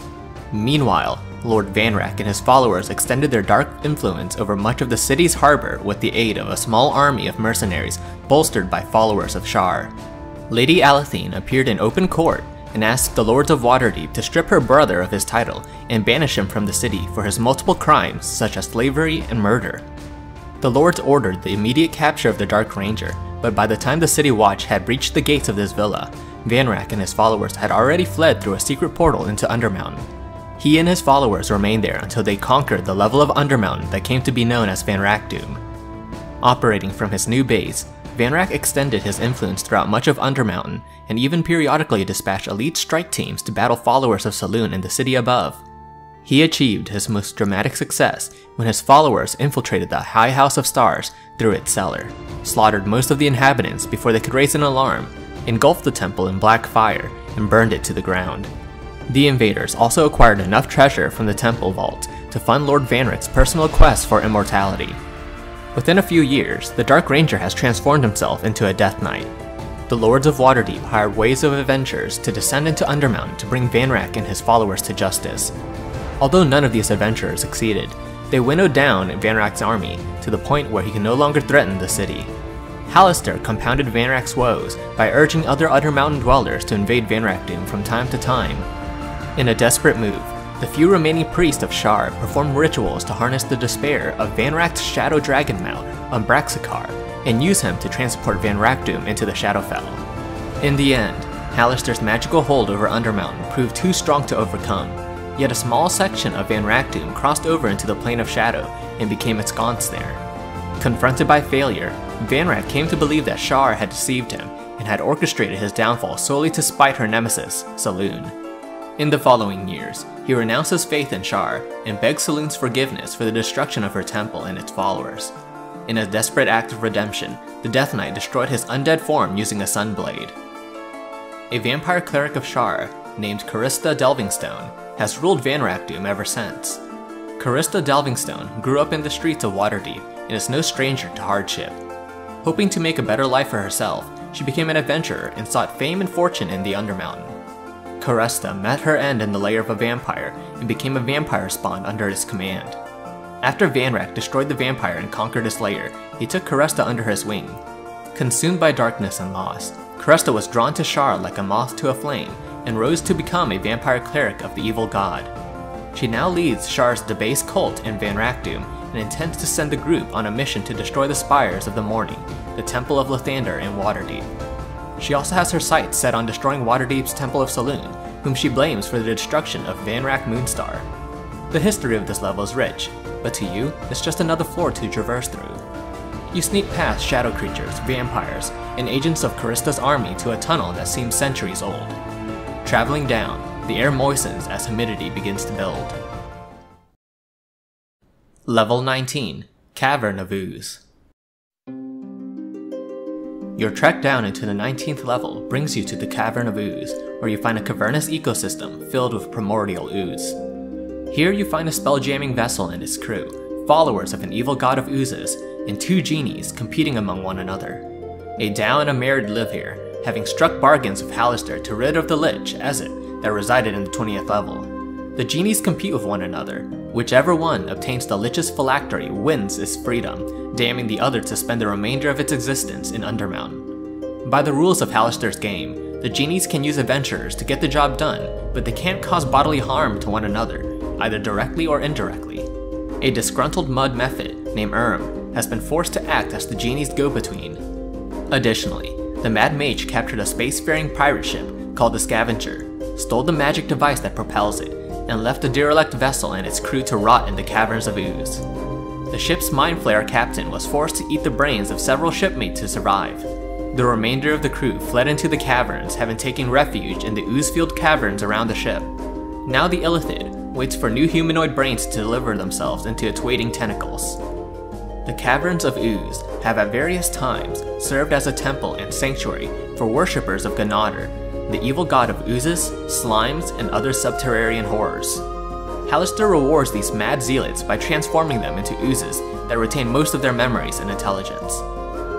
Meanwhile, Lord Vanrak and his followers extended their dark influence over much of the city's harbor with the aid of a small army of mercenaries bolstered by followers of Shar. Lady Alathine appeared in open court and asked the Lords of Waterdeep to strip her brother of his title and banish him from the city for his multiple crimes such as slavery and murder. The Lords ordered the immediate capture of the Dark Ranger, but by the time the City Watch had reached the gates of this villa, Vanrak and his followers had already fled through a secret portal into Undermountain. He and his followers remained there until they conquered the level of Undermountain that came to be known as Vanrak Doom. Operating from his new base, Vanrak extended his influence throughout much of Undermountain and even periodically dispatched elite strike teams to battle followers of Saloon in the city above. He achieved his most dramatic success when his followers infiltrated the High House of Stars through its cellar, slaughtered most of the inhabitants before they could raise an alarm, engulfed the temple in black fire, and burned it to the ground. The invaders also acquired enough treasure from the temple vault to fund Lord Vanrak's personal quest for immortality. Within a few years, the Dark Ranger has transformed himself into a Death Knight. The Lords of Waterdeep hired waves of adventurers to descend into Undermountain to bring Vanrak and his followers to justice. Although none of these adventurers succeeded, they winnowed down Vanrak's army to the point where he could no longer threaten the city. Halaster compounded Vanrak's woes by urging other Undermountain dwellers to invade Vanrak Doom from time to time. In a desperate move, the few remaining priests of Shar performed rituals to harness the despair of Vanrak's Shadow Dragonmount on Braxikar and use him to transport Vanrak Doom into the Shadowfell. In the end, Halaster's magical hold over Undermountain proved too strong to overcome. Yet a small section of Vanrak Doom crossed over into the Plane of Shadow and became ensconced there. Confronted by failure, Vanrak came to believe that Shar had deceived him and had orchestrated his downfall solely to spite her nemesis, Saloon. In the following years, he renounced his faith in Shar and begged Saloon's forgiveness for the destruction of her temple and its followers. In a desperate act of redemption, the Death Knight destroyed his undead form using a sunblade. A vampire cleric of Shar, named Carista Delvingstone, has ruled Vanrakdoom ever since. Carista Delvingstone grew up in the streets of Waterdeep and is no stranger to hardship. Hoping to make a better life for herself, she became an adventurer and sought fame and fortune in the Undermountain. Carista met her end in the lair of a vampire and became a vampire spawn under his command. After Vanrak destroyed the vampire and conquered his lair, he took Carista under his wing. Consumed by darkness and loss, Carista was drawn to Shar like a moth to a flame and rose to become a vampire cleric of the evil god. She now leads Shar's debased cult in Vanrakdoom and intends to send the group on a mission to destroy the Spires of the Morning, the Temple of Lathander in Waterdeep. She also has her sights set on destroying Waterdeep's Temple of Saloon, whom she blames for the destruction of Vanrak Moonstar. The history of this level is rich, but to you, it's just another floor to traverse through. You sneak past shadow creatures, vampires, and agents of Carista's army to a tunnel that seems centuries old. Traveling down, the air moistens as humidity begins to build. Level nineteen, Cavern of Ooze. Your trek down into the nineteenth level brings you to the Cavern of Ooze, where you find a cavernous ecosystem filled with primordial ooze. Here you find a spell-jamming vessel and its crew, followers of an evil god of oozes, and two genies competing among one another. A Dao and a Merd live here, having struck bargains with Halaster to rid of the Lich, Ezit, that resided in the twentieth level. The genies compete with one another. Whichever one obtains the Lich's phylactery wins its freedom, damning the other to spend the remainder of its existence in Undermountain. By the rules of Halaster's game, the genies can use adventurers to get the job done, but they can't cause bodily harm to one another, either directly or indirectly. A disgruntled mud mephit named Urm has been forced to act as the genies go-between. Additionally, the Mad Mage captured a spacefaring pirate ship called the Scavenger, stole the magic device that propels it, and left the derelict vessel and its crew to rot in the caverns of ooze. The ship's Mind Flayer captain was forced to eat the brains of several shipmates to survive. The remainder of the crew fled into the caverns, having taken refuge in the ooze-filled caverns around the ship. Now the Illithid waits for new humanoid brains to deliver themselves into its waiting tentacles. The caverns of ooze have at various times served as a temple and sanctuary for worshippers of Xanathar, the evil god of oozes, slimes, and other subterranean horrors. Halaster rewards these mad zealots by transforming them into oozes that retain most of their memories and intelligence.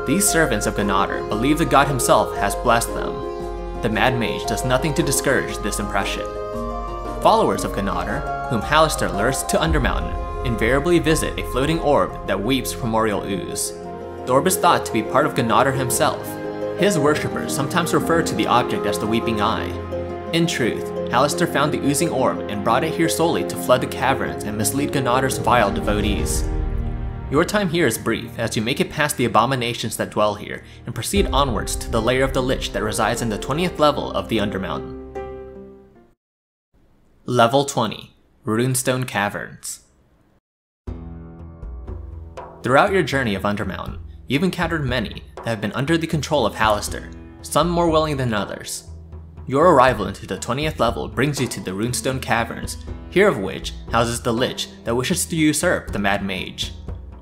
These servants of Xanathar believe the god himself has blessed them. The Mad Mage does nothing to discourage this impression. Followers of Xanathar, whom Halaster lures to Undermountain, invariably visit a floating orb that weeps primordial ooze. The orb is thought to be part of Xanathar himself. His worshippers sometimes refer to the object as the Weeping Eye. In truth, Halaster found the oozing orb and brought it here solely to flood the caverns and mislead Xanathar's vile devotees. Your time here is brief, as you make it past the abominations that dwell here and proceed onwards to the lair of the Lich that resides in the twentieth level of the Undermountain. Level twenty, Runestone Caverns. Throughout your journey of Undermountain, you've encountered many that have been under the control of Halaster, some more willing than others. Your arrival into the twentieth level brings you to the Runestone Caverns, here of which houses the Lich that wishes to usurp the Mad Mage.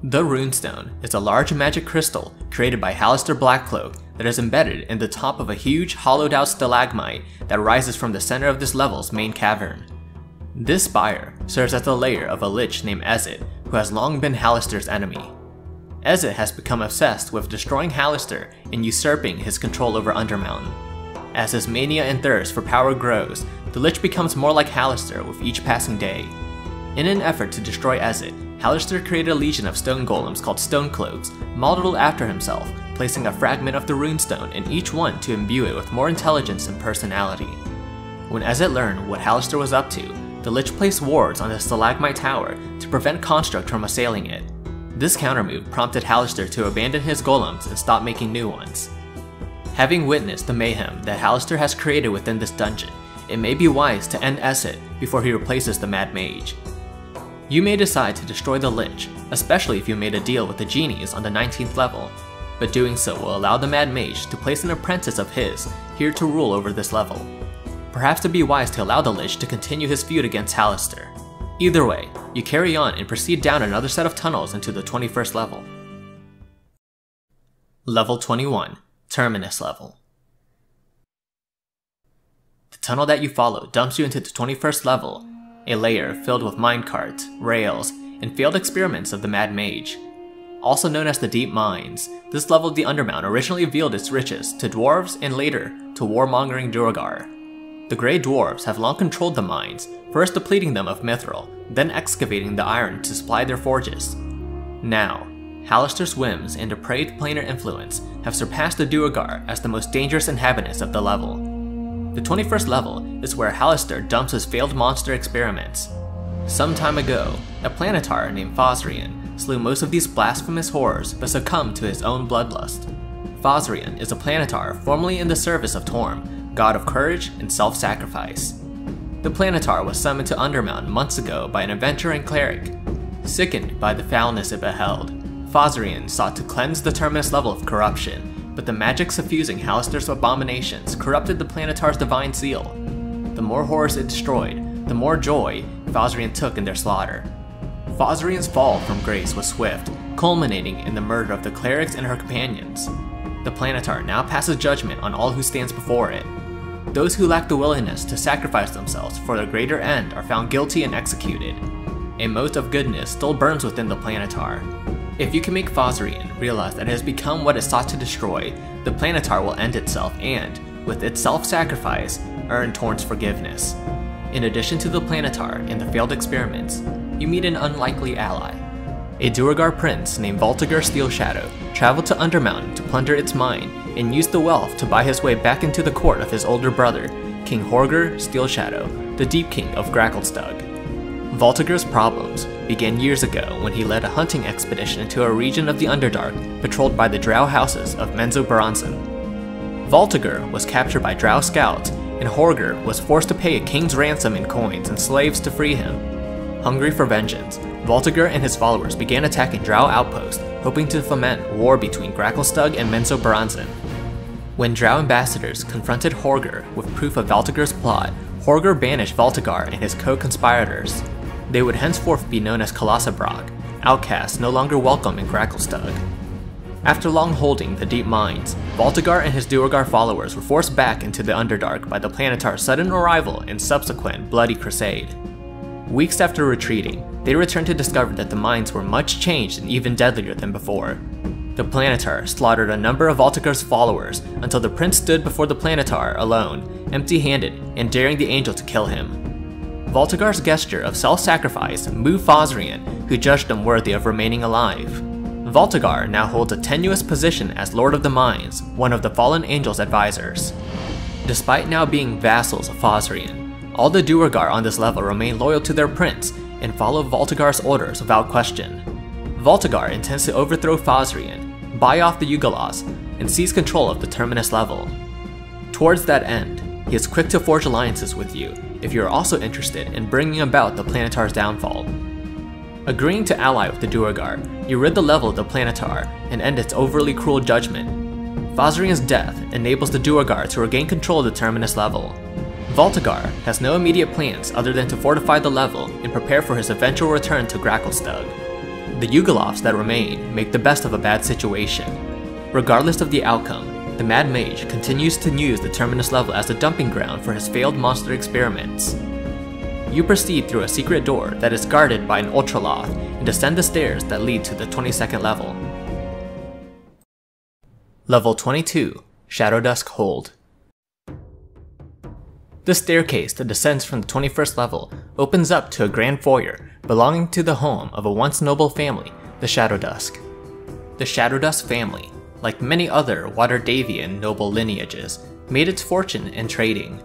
The Runestone is a large magic crystal created by Halaster Blackcloak that is embedded in the top of a huge hollowed-out stalagmite that rises from the center of this level's main cavern. This spire serves as the lair of a Lich named Ezit, who has long been Halaster's enemy. Ezit has become obsessed with destroying Halaster and usurping his control over Undermountain. As his mania and thirst for power grows, the Lich becomes more like Halaster with each passing day. In an effort to destroy Ezit, Halaster created a legion of stone golems called Stonecloaks, modeled after himself, placing a fragment of the runestone in each one to imbue it with more intelligence and personality. When Ezit learned what Halaster was up to, the Lich placed wards on the stalagmite tower to prevent Construct from assailing it. This countermove prompted Halaster to abandon his golems and stop making new ones. Having witnessed the mayhem that Halaster has created within this dungeon, it may be wise to end Ezit before he replaces the Mad Mage. You may decide to destroy the Lich, especially if you made a deal with the genies on the nineteenth level. but doing so will allow the Mad Mage to place an apprentice of his here to rule over this level. Perhaps it'd be wise to allow the Lich to continue his feud against Halaster. Either way, you carry on and proceed down another set of tunnels into the twenty-first level. Level twenty-one, Terminus Level. The tunnel that you follow dumps you into the twenty-first level, a layer filled with minecarts, rails, and failed experiments of the Mad Mage. Also known as the Deep Mines, this level of the Undermountain originally revealed its riches to dwarves and later to warmongering Duergar. The Grey Dwarves have long controlled the mines, first depleting them of mithril, then excavating the iron to supply their forges. Now, Halaster's whims and depraved planar influence have surpassed the Duergar as the most dangerous inhabitants of the level. The twenty-first level is where Halaster dumps his failed monster experiments. Some time ago, a planetar named Fosrian slew most of these blasphemous horrors but succumbed to his own bloodlust. Fosrian is a planetar formerly in the service of Torm, god of courage and self-sacrifice. The planetar was summoned to Undermountain months ago by an adventurer and cleric. Sickened by the foulness it beheld, Fosrian sought to cleanse the Terminus level of corruption, but the magic suffusing Halaster's abominations corrupted the planetar's divine seal. The more horrors it destroyed, the more joy Fosrian took in their slaughter. Fosrian's fall from grace was swift, culminating in the murder of the clerics and her companions. The planetar now passes judgment on all who stands before it. Those who lack the willingness to sacrifice themselves for the greater end are found guilty and executed. A mote of goodness still burns within the planetar. If you can make Fosrian realize that it has become what it sought to destroy, the planetar will end itself and, with its self-sacrifice, earn Torn's forgiveness. In addition to the planetar and the failed experiments, you meet an unlikely ally. A Duergar prince named Voltigar Steelshadow traveled to Undermountain to plunder its mine and used the wealth to buy his way back into the court of his older brother, King Horger Steelshadow, the Deep King of Gracklestug. Voltigar's problems began years ago when he led a hunting expedition into a region of the Underdark patrolled by the Drow houses of Menzoberranzan. Voltigar was captured by Drow scouts, and Horger was forced to pay a king's ransom in coins and slaves to free him. Hungry for vengeance, Voltigar and his followers began attacking Drow outposts, hoping to foment war between Gracklestug and Menzoberranzan. When Drow ambassadors confronted Horger with proof of Voltigar's plot, Horger banished Voltigar and his co-conspirators. They would henceforth be known as Kalasabrog, outcasts no longer welcome in Gracklestug. After long holding the Deep Mines, Voltigar and his Duergar followers were forced back into the Underdark by the planetar's sudden arrival and subsequent bloody crusade. Weeks after retreating, they returned to discover that the mines were much changed and even deadlier than before. The planetar slaughtered a number of Voltigar's followers until the prince stood before the planetar alone, empty-handed and daring the angel to kill him. Voltigar's gesture of self-sacrifice moved Fosrian, who judged him worthy of remaining alive. Voltigar now holds a tenuous position as Lord of the Mines, one of the fallen angel's advisors. Despite now being vassals of Fosrian, all the Duergar on this level remain loyal to their prince and follow Voltigar's orders without question. Voltigar intends to overthrow Fosrian, buy off the Yugoloths, and seize control of the Terminus level. Towards that end, he is quick to forge alliances with you if you are also interested in bringing about the planetar's downfall. Agreeing to ally with the Duergar, you rid the level of the planetar and end its overly cruel judgment. Fosrian's death enables the Duergar to regain control of the Terminus level. Voltigar has no immediate plans other than to fortify the level and prepare for his eventual return to Gracklestug. The Yugoloths that remain make the best of a bad situation. Regardless of the outcome, the Mad Mage continues to use the Terminus level as a dumping ground for his failed monster experiments. You proceed through a secret door that is guarded by an Ultraloth and descend the stairs that lead to the twenty-second level. Level twenty-two, Shadowdusk Hold. The staircase that descends from the twenty-first level opens up to a grand foyer belonging to the home of a once noble family, the Shadowdusk. The Shadowdusk family, like many other Waterdavian noble lineages, made its fortune in trading.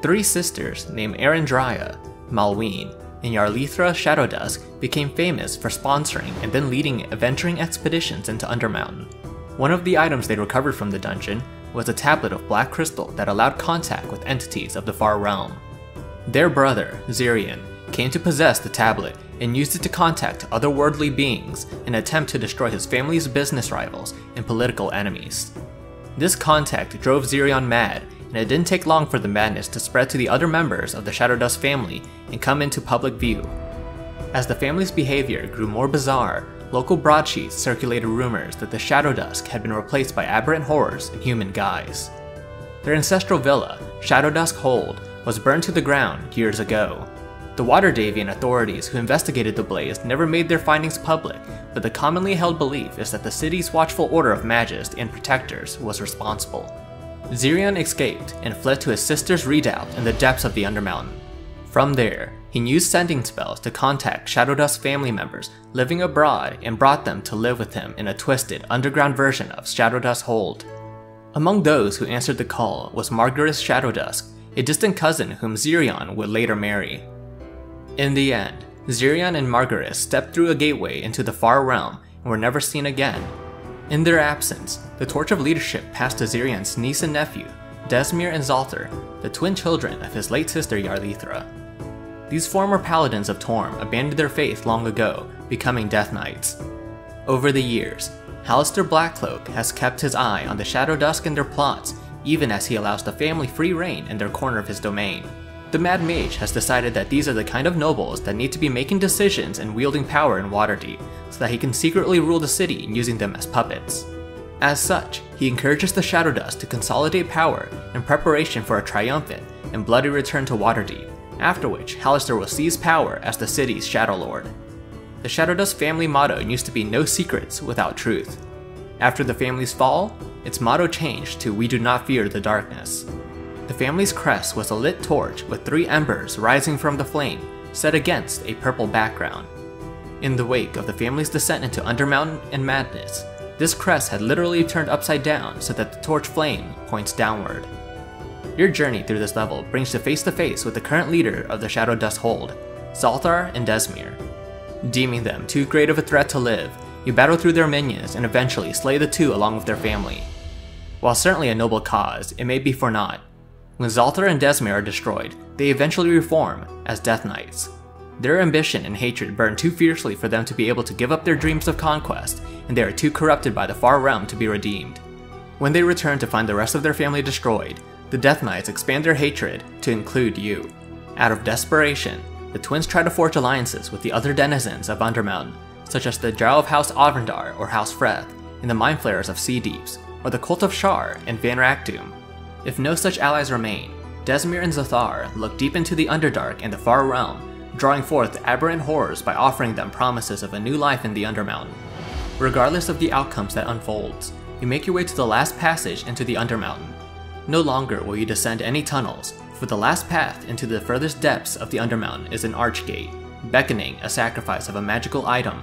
Three sisters named Erendria, Malween, and Yarlithra Shadowdusk became famous for sponsoring and then leading adventuring expeditions into Undermountain. One of the items they recovered from the dungeon was a tablet of black crystal that allowed contact with entities of the Far Realm. Their brother, Zirion, came to possess the tablet and used it to contact otherworldly beings in an attempt to destroy his family's business rivals and political enemies. This contact drove Xerion mad, and it didn't take long for the madness to spread to the other members of the Shadowdust family and come into public view. As the family's behavior grew more bizarre, local broadsheets circulated rumors that the Shadowdusk had been replaced by aberrant horrors in human guise. Their ancestral villa, Shadowdusk Hold, was burned to the ground years ago. The Waterdavian authorities who investigated the blaze never made their findings public, but the commonly held belief is that the city's watchful order of Magists and Protectors was responsible. Xerion escaped and fled to his sister's redoubt in the depths of the Undermountain. From there, he used sending spells to contact Shadowdust family members living abroad and brought them to live with him in a twisted, underground version of Shadowdust Hold. Among those who answered the call was Margaris Shadowdusk, a distant cousin whom Xerion would later marry. In the end, Xerion and Margaris stepped through a gateway into the far realm and were never seen again. In their absence, the torch of leadership passed to Xerion's niece and nephew, Desmir and Zaltar, the twin children of his late sister Yarlithra. These former paladins of Torm abandoned their faith long ago, becoming Death Knights. Over the years, Halaster Blackcloak has kept his eye on the Shadowdusk and their plots, even as he allows the family free reign in their corner of his domain. The Mad Mage has decided that these are the kind of nobles that need to be making decisions and wielding power in Waterdeep, so that he can secretly rule the city using them as puppets. As such, he encourages the Shadowdust to consolidate power in preparation for a triumphant and bloody return to Waterdeep, after which Halaster will seize power as the city's Shadowlord. The Shadowdust family motto used to be "No secrets without truth." After the family's fall, its motto changed to "We do not fear the darkness." The family's crest was a lit torch with three embers rising from the flame, set against a purple background. In the wake of the family's descent into Undermountain and madness, this crest had literally turned upside down so that the torch flame points downward. Your journey through this level brings you face to face with the current leader of the Shadowdust Hold, Zaltar and Desmir. Deeming them too great of a threat to live, you battle through their minions and eventually slay the two along with their family. While certainly a noble cause, it may be for naught. When Zaltar and Desmir are destroyed, they eventually reform as Death Knights. Their ambition and hatred burn too fiercely for them to be able to give up their dreams of conquest, and they are too corrupted by the far realm to be redeemed. When they return to find the rest of their family destroyed, the Death Knights expand their hatred to include you. Out of desperation, the twins try to forge alliances with the other denizens of Undermountain, such as the Drow of House Avrindar or House Freth, and the Mindflayers of Sea Deeps, or the Cult of Shar and Van Rakdum. If no such allies remain, Desmir and Zathar look deep into the Underdark and the Far Realm, drawing forth aberrant horrors by offering them promises of a new life in the Undermountain. Regardless of the outcomes that unfolds, you make your way to the last passage into the Undermountain. No longer will you descend any tunnels, for the last path into the furthest depths of the Undermountain is an archgate, beckoning a sacrifice of a magical item.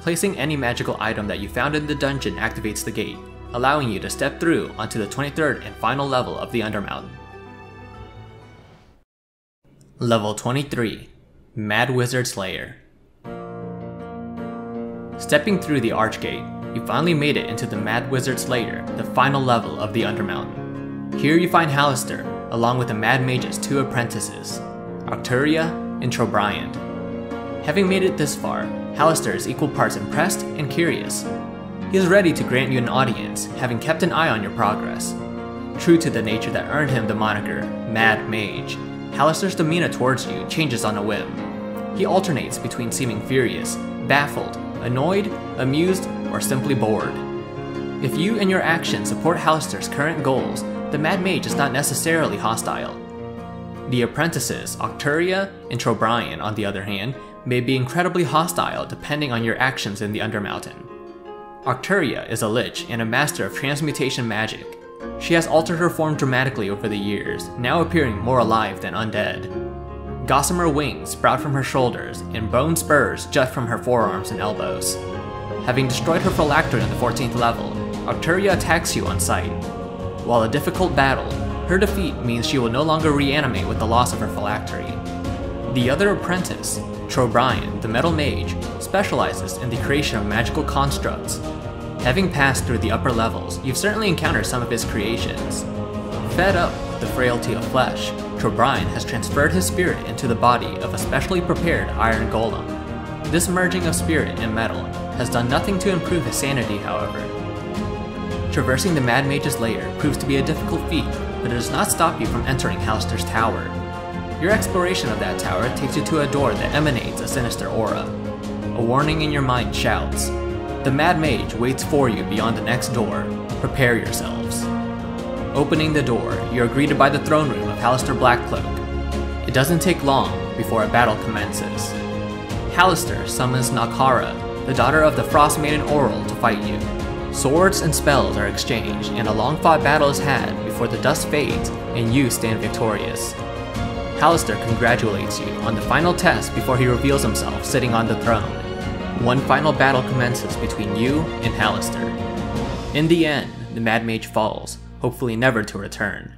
Placing any magical item that you found in the dungeon activates the gate, allowing you to step through onto the twenty-third and final level of the Undermountain. Level twenty-three, Mad Wizard's Lair. Stepping through the Archgate, you finally made it into the Mad Wizard's Lair, the final level of the Undermountain. Here you find Halaster, along with the Mad Mage's two apprentices, Arcturia and Trobriand. Having made it this far, Halaster is equal parts impressed and curious. He is ready to grant you an audience, having kept an eye on your progress. True to the nature that earned him the moniker, Mad Mage, Halaster's demeanor towards you changes on a whim. He alternates between seeming furious, baffled, annoyed, amused, or simply bored. If you and your actions support Halaster's current goals, the Mad Mage is not necessarily hostile. The apprentices, Arcturia and Trobriand, on the other hand, may be incredibly hostile depending on your actions in the Undermountain. Arcturia is a lich and a master of transmutation magic. She has altered her form dramatically over the years, now appearing more alive than undead. Gossamer wings sprout from her shoulders, and bone spurs jut from her forearms and elbows. Having destroyed her phylactery on the fourteenth level, Arcturia attacks you on sight. While a difficult battle, her defeat means she will no longer reanimate with the loss of her phylactery. The other apprentice, Trobriand, the Metal Mage, specializes in the creation of magical constructs. Having passed through the upper levels, you've certainly encountered some of his creations. Fed up with the frailty of flesh, Trobrian has transferred his spirit into the body of a specially prepared iron golem. This merging of spirit and metal has done nothing to improve his sanity, however. Traversing the Mad Mage's lair proves to be a difficult feat, but it does not stop you from entering Halaster's tower. Your exploration of that tower takes you to a door that emanates a sinister aura. A warning in your mind shouts, "The Mad Mage waits for you beyond the next door. Prepare yourselves." Opening the door, you are greeted by the throne room of Halaster Blackcloak. It doesn't take long before a battle commences. Halaster summons Nakara, the daughter of the Frost Maiden Oral, to fight you. Swords and spells are exchanged, and a long-fought battle is had before the dust fades and you stand victorious. Halaster congratulates you on the final test before he reveals himself sitting on the throne. One final battle commences between you and Halaster. In the end, the Mad Mage falls, hopefully never to return.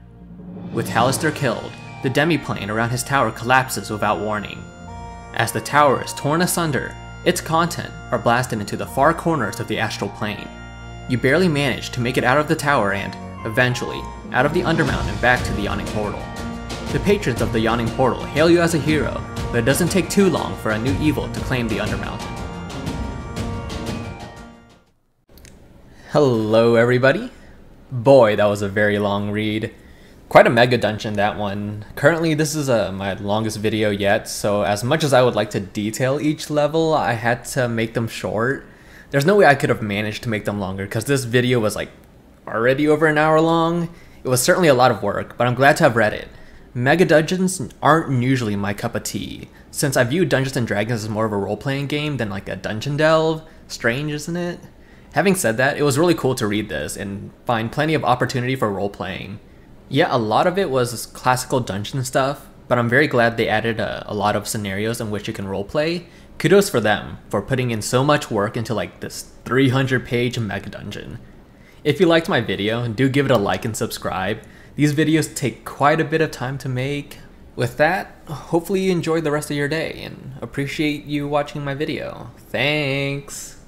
With Halaster killed, the demiplane around his tower collapses without warning. As the tower is torn asunder, its content are blasted into the far corners of the astral plane. You barely manage to make it out of the tower and, eventually, out of the Undermountain and back to the Yawning Portal. The patrons of the Yawning Portal hail you as a hero, but it doesn't take too long for a new evil to claim the Undermountain. Hello everybody. Boy, that was a very long read. Quite a mega dungeon, that one. Currently, this is uh, my longest video yet, so as much as I would like to detail each level, I had to make them short. There's no way I could have managed to make them longer, because this video was like already over an hour long. It was certainly a lot of work, but I'm glad to have read it. Mega dungeons aren't usually my cup of tea, since I view Dungeons and Dragons as more of a role-playing game than like a dungeon delve. Strange, isn't it? Having said that, it was really cool to read this and find plenty of opportunity for role-playing. Yeah, a lot of it was classical dungeon stuff, but I'm very glad they added a, a lot of scenarios in which you can role-play. Kudos for them for putting in so much work into like this three hundred page mega dungeon. If you liked my video, do give it a like and subscribe. These videos take quite a bit of time to make. With that, hopefully you enjoyed the rest of your day and appreciate you watching my video. Thanks!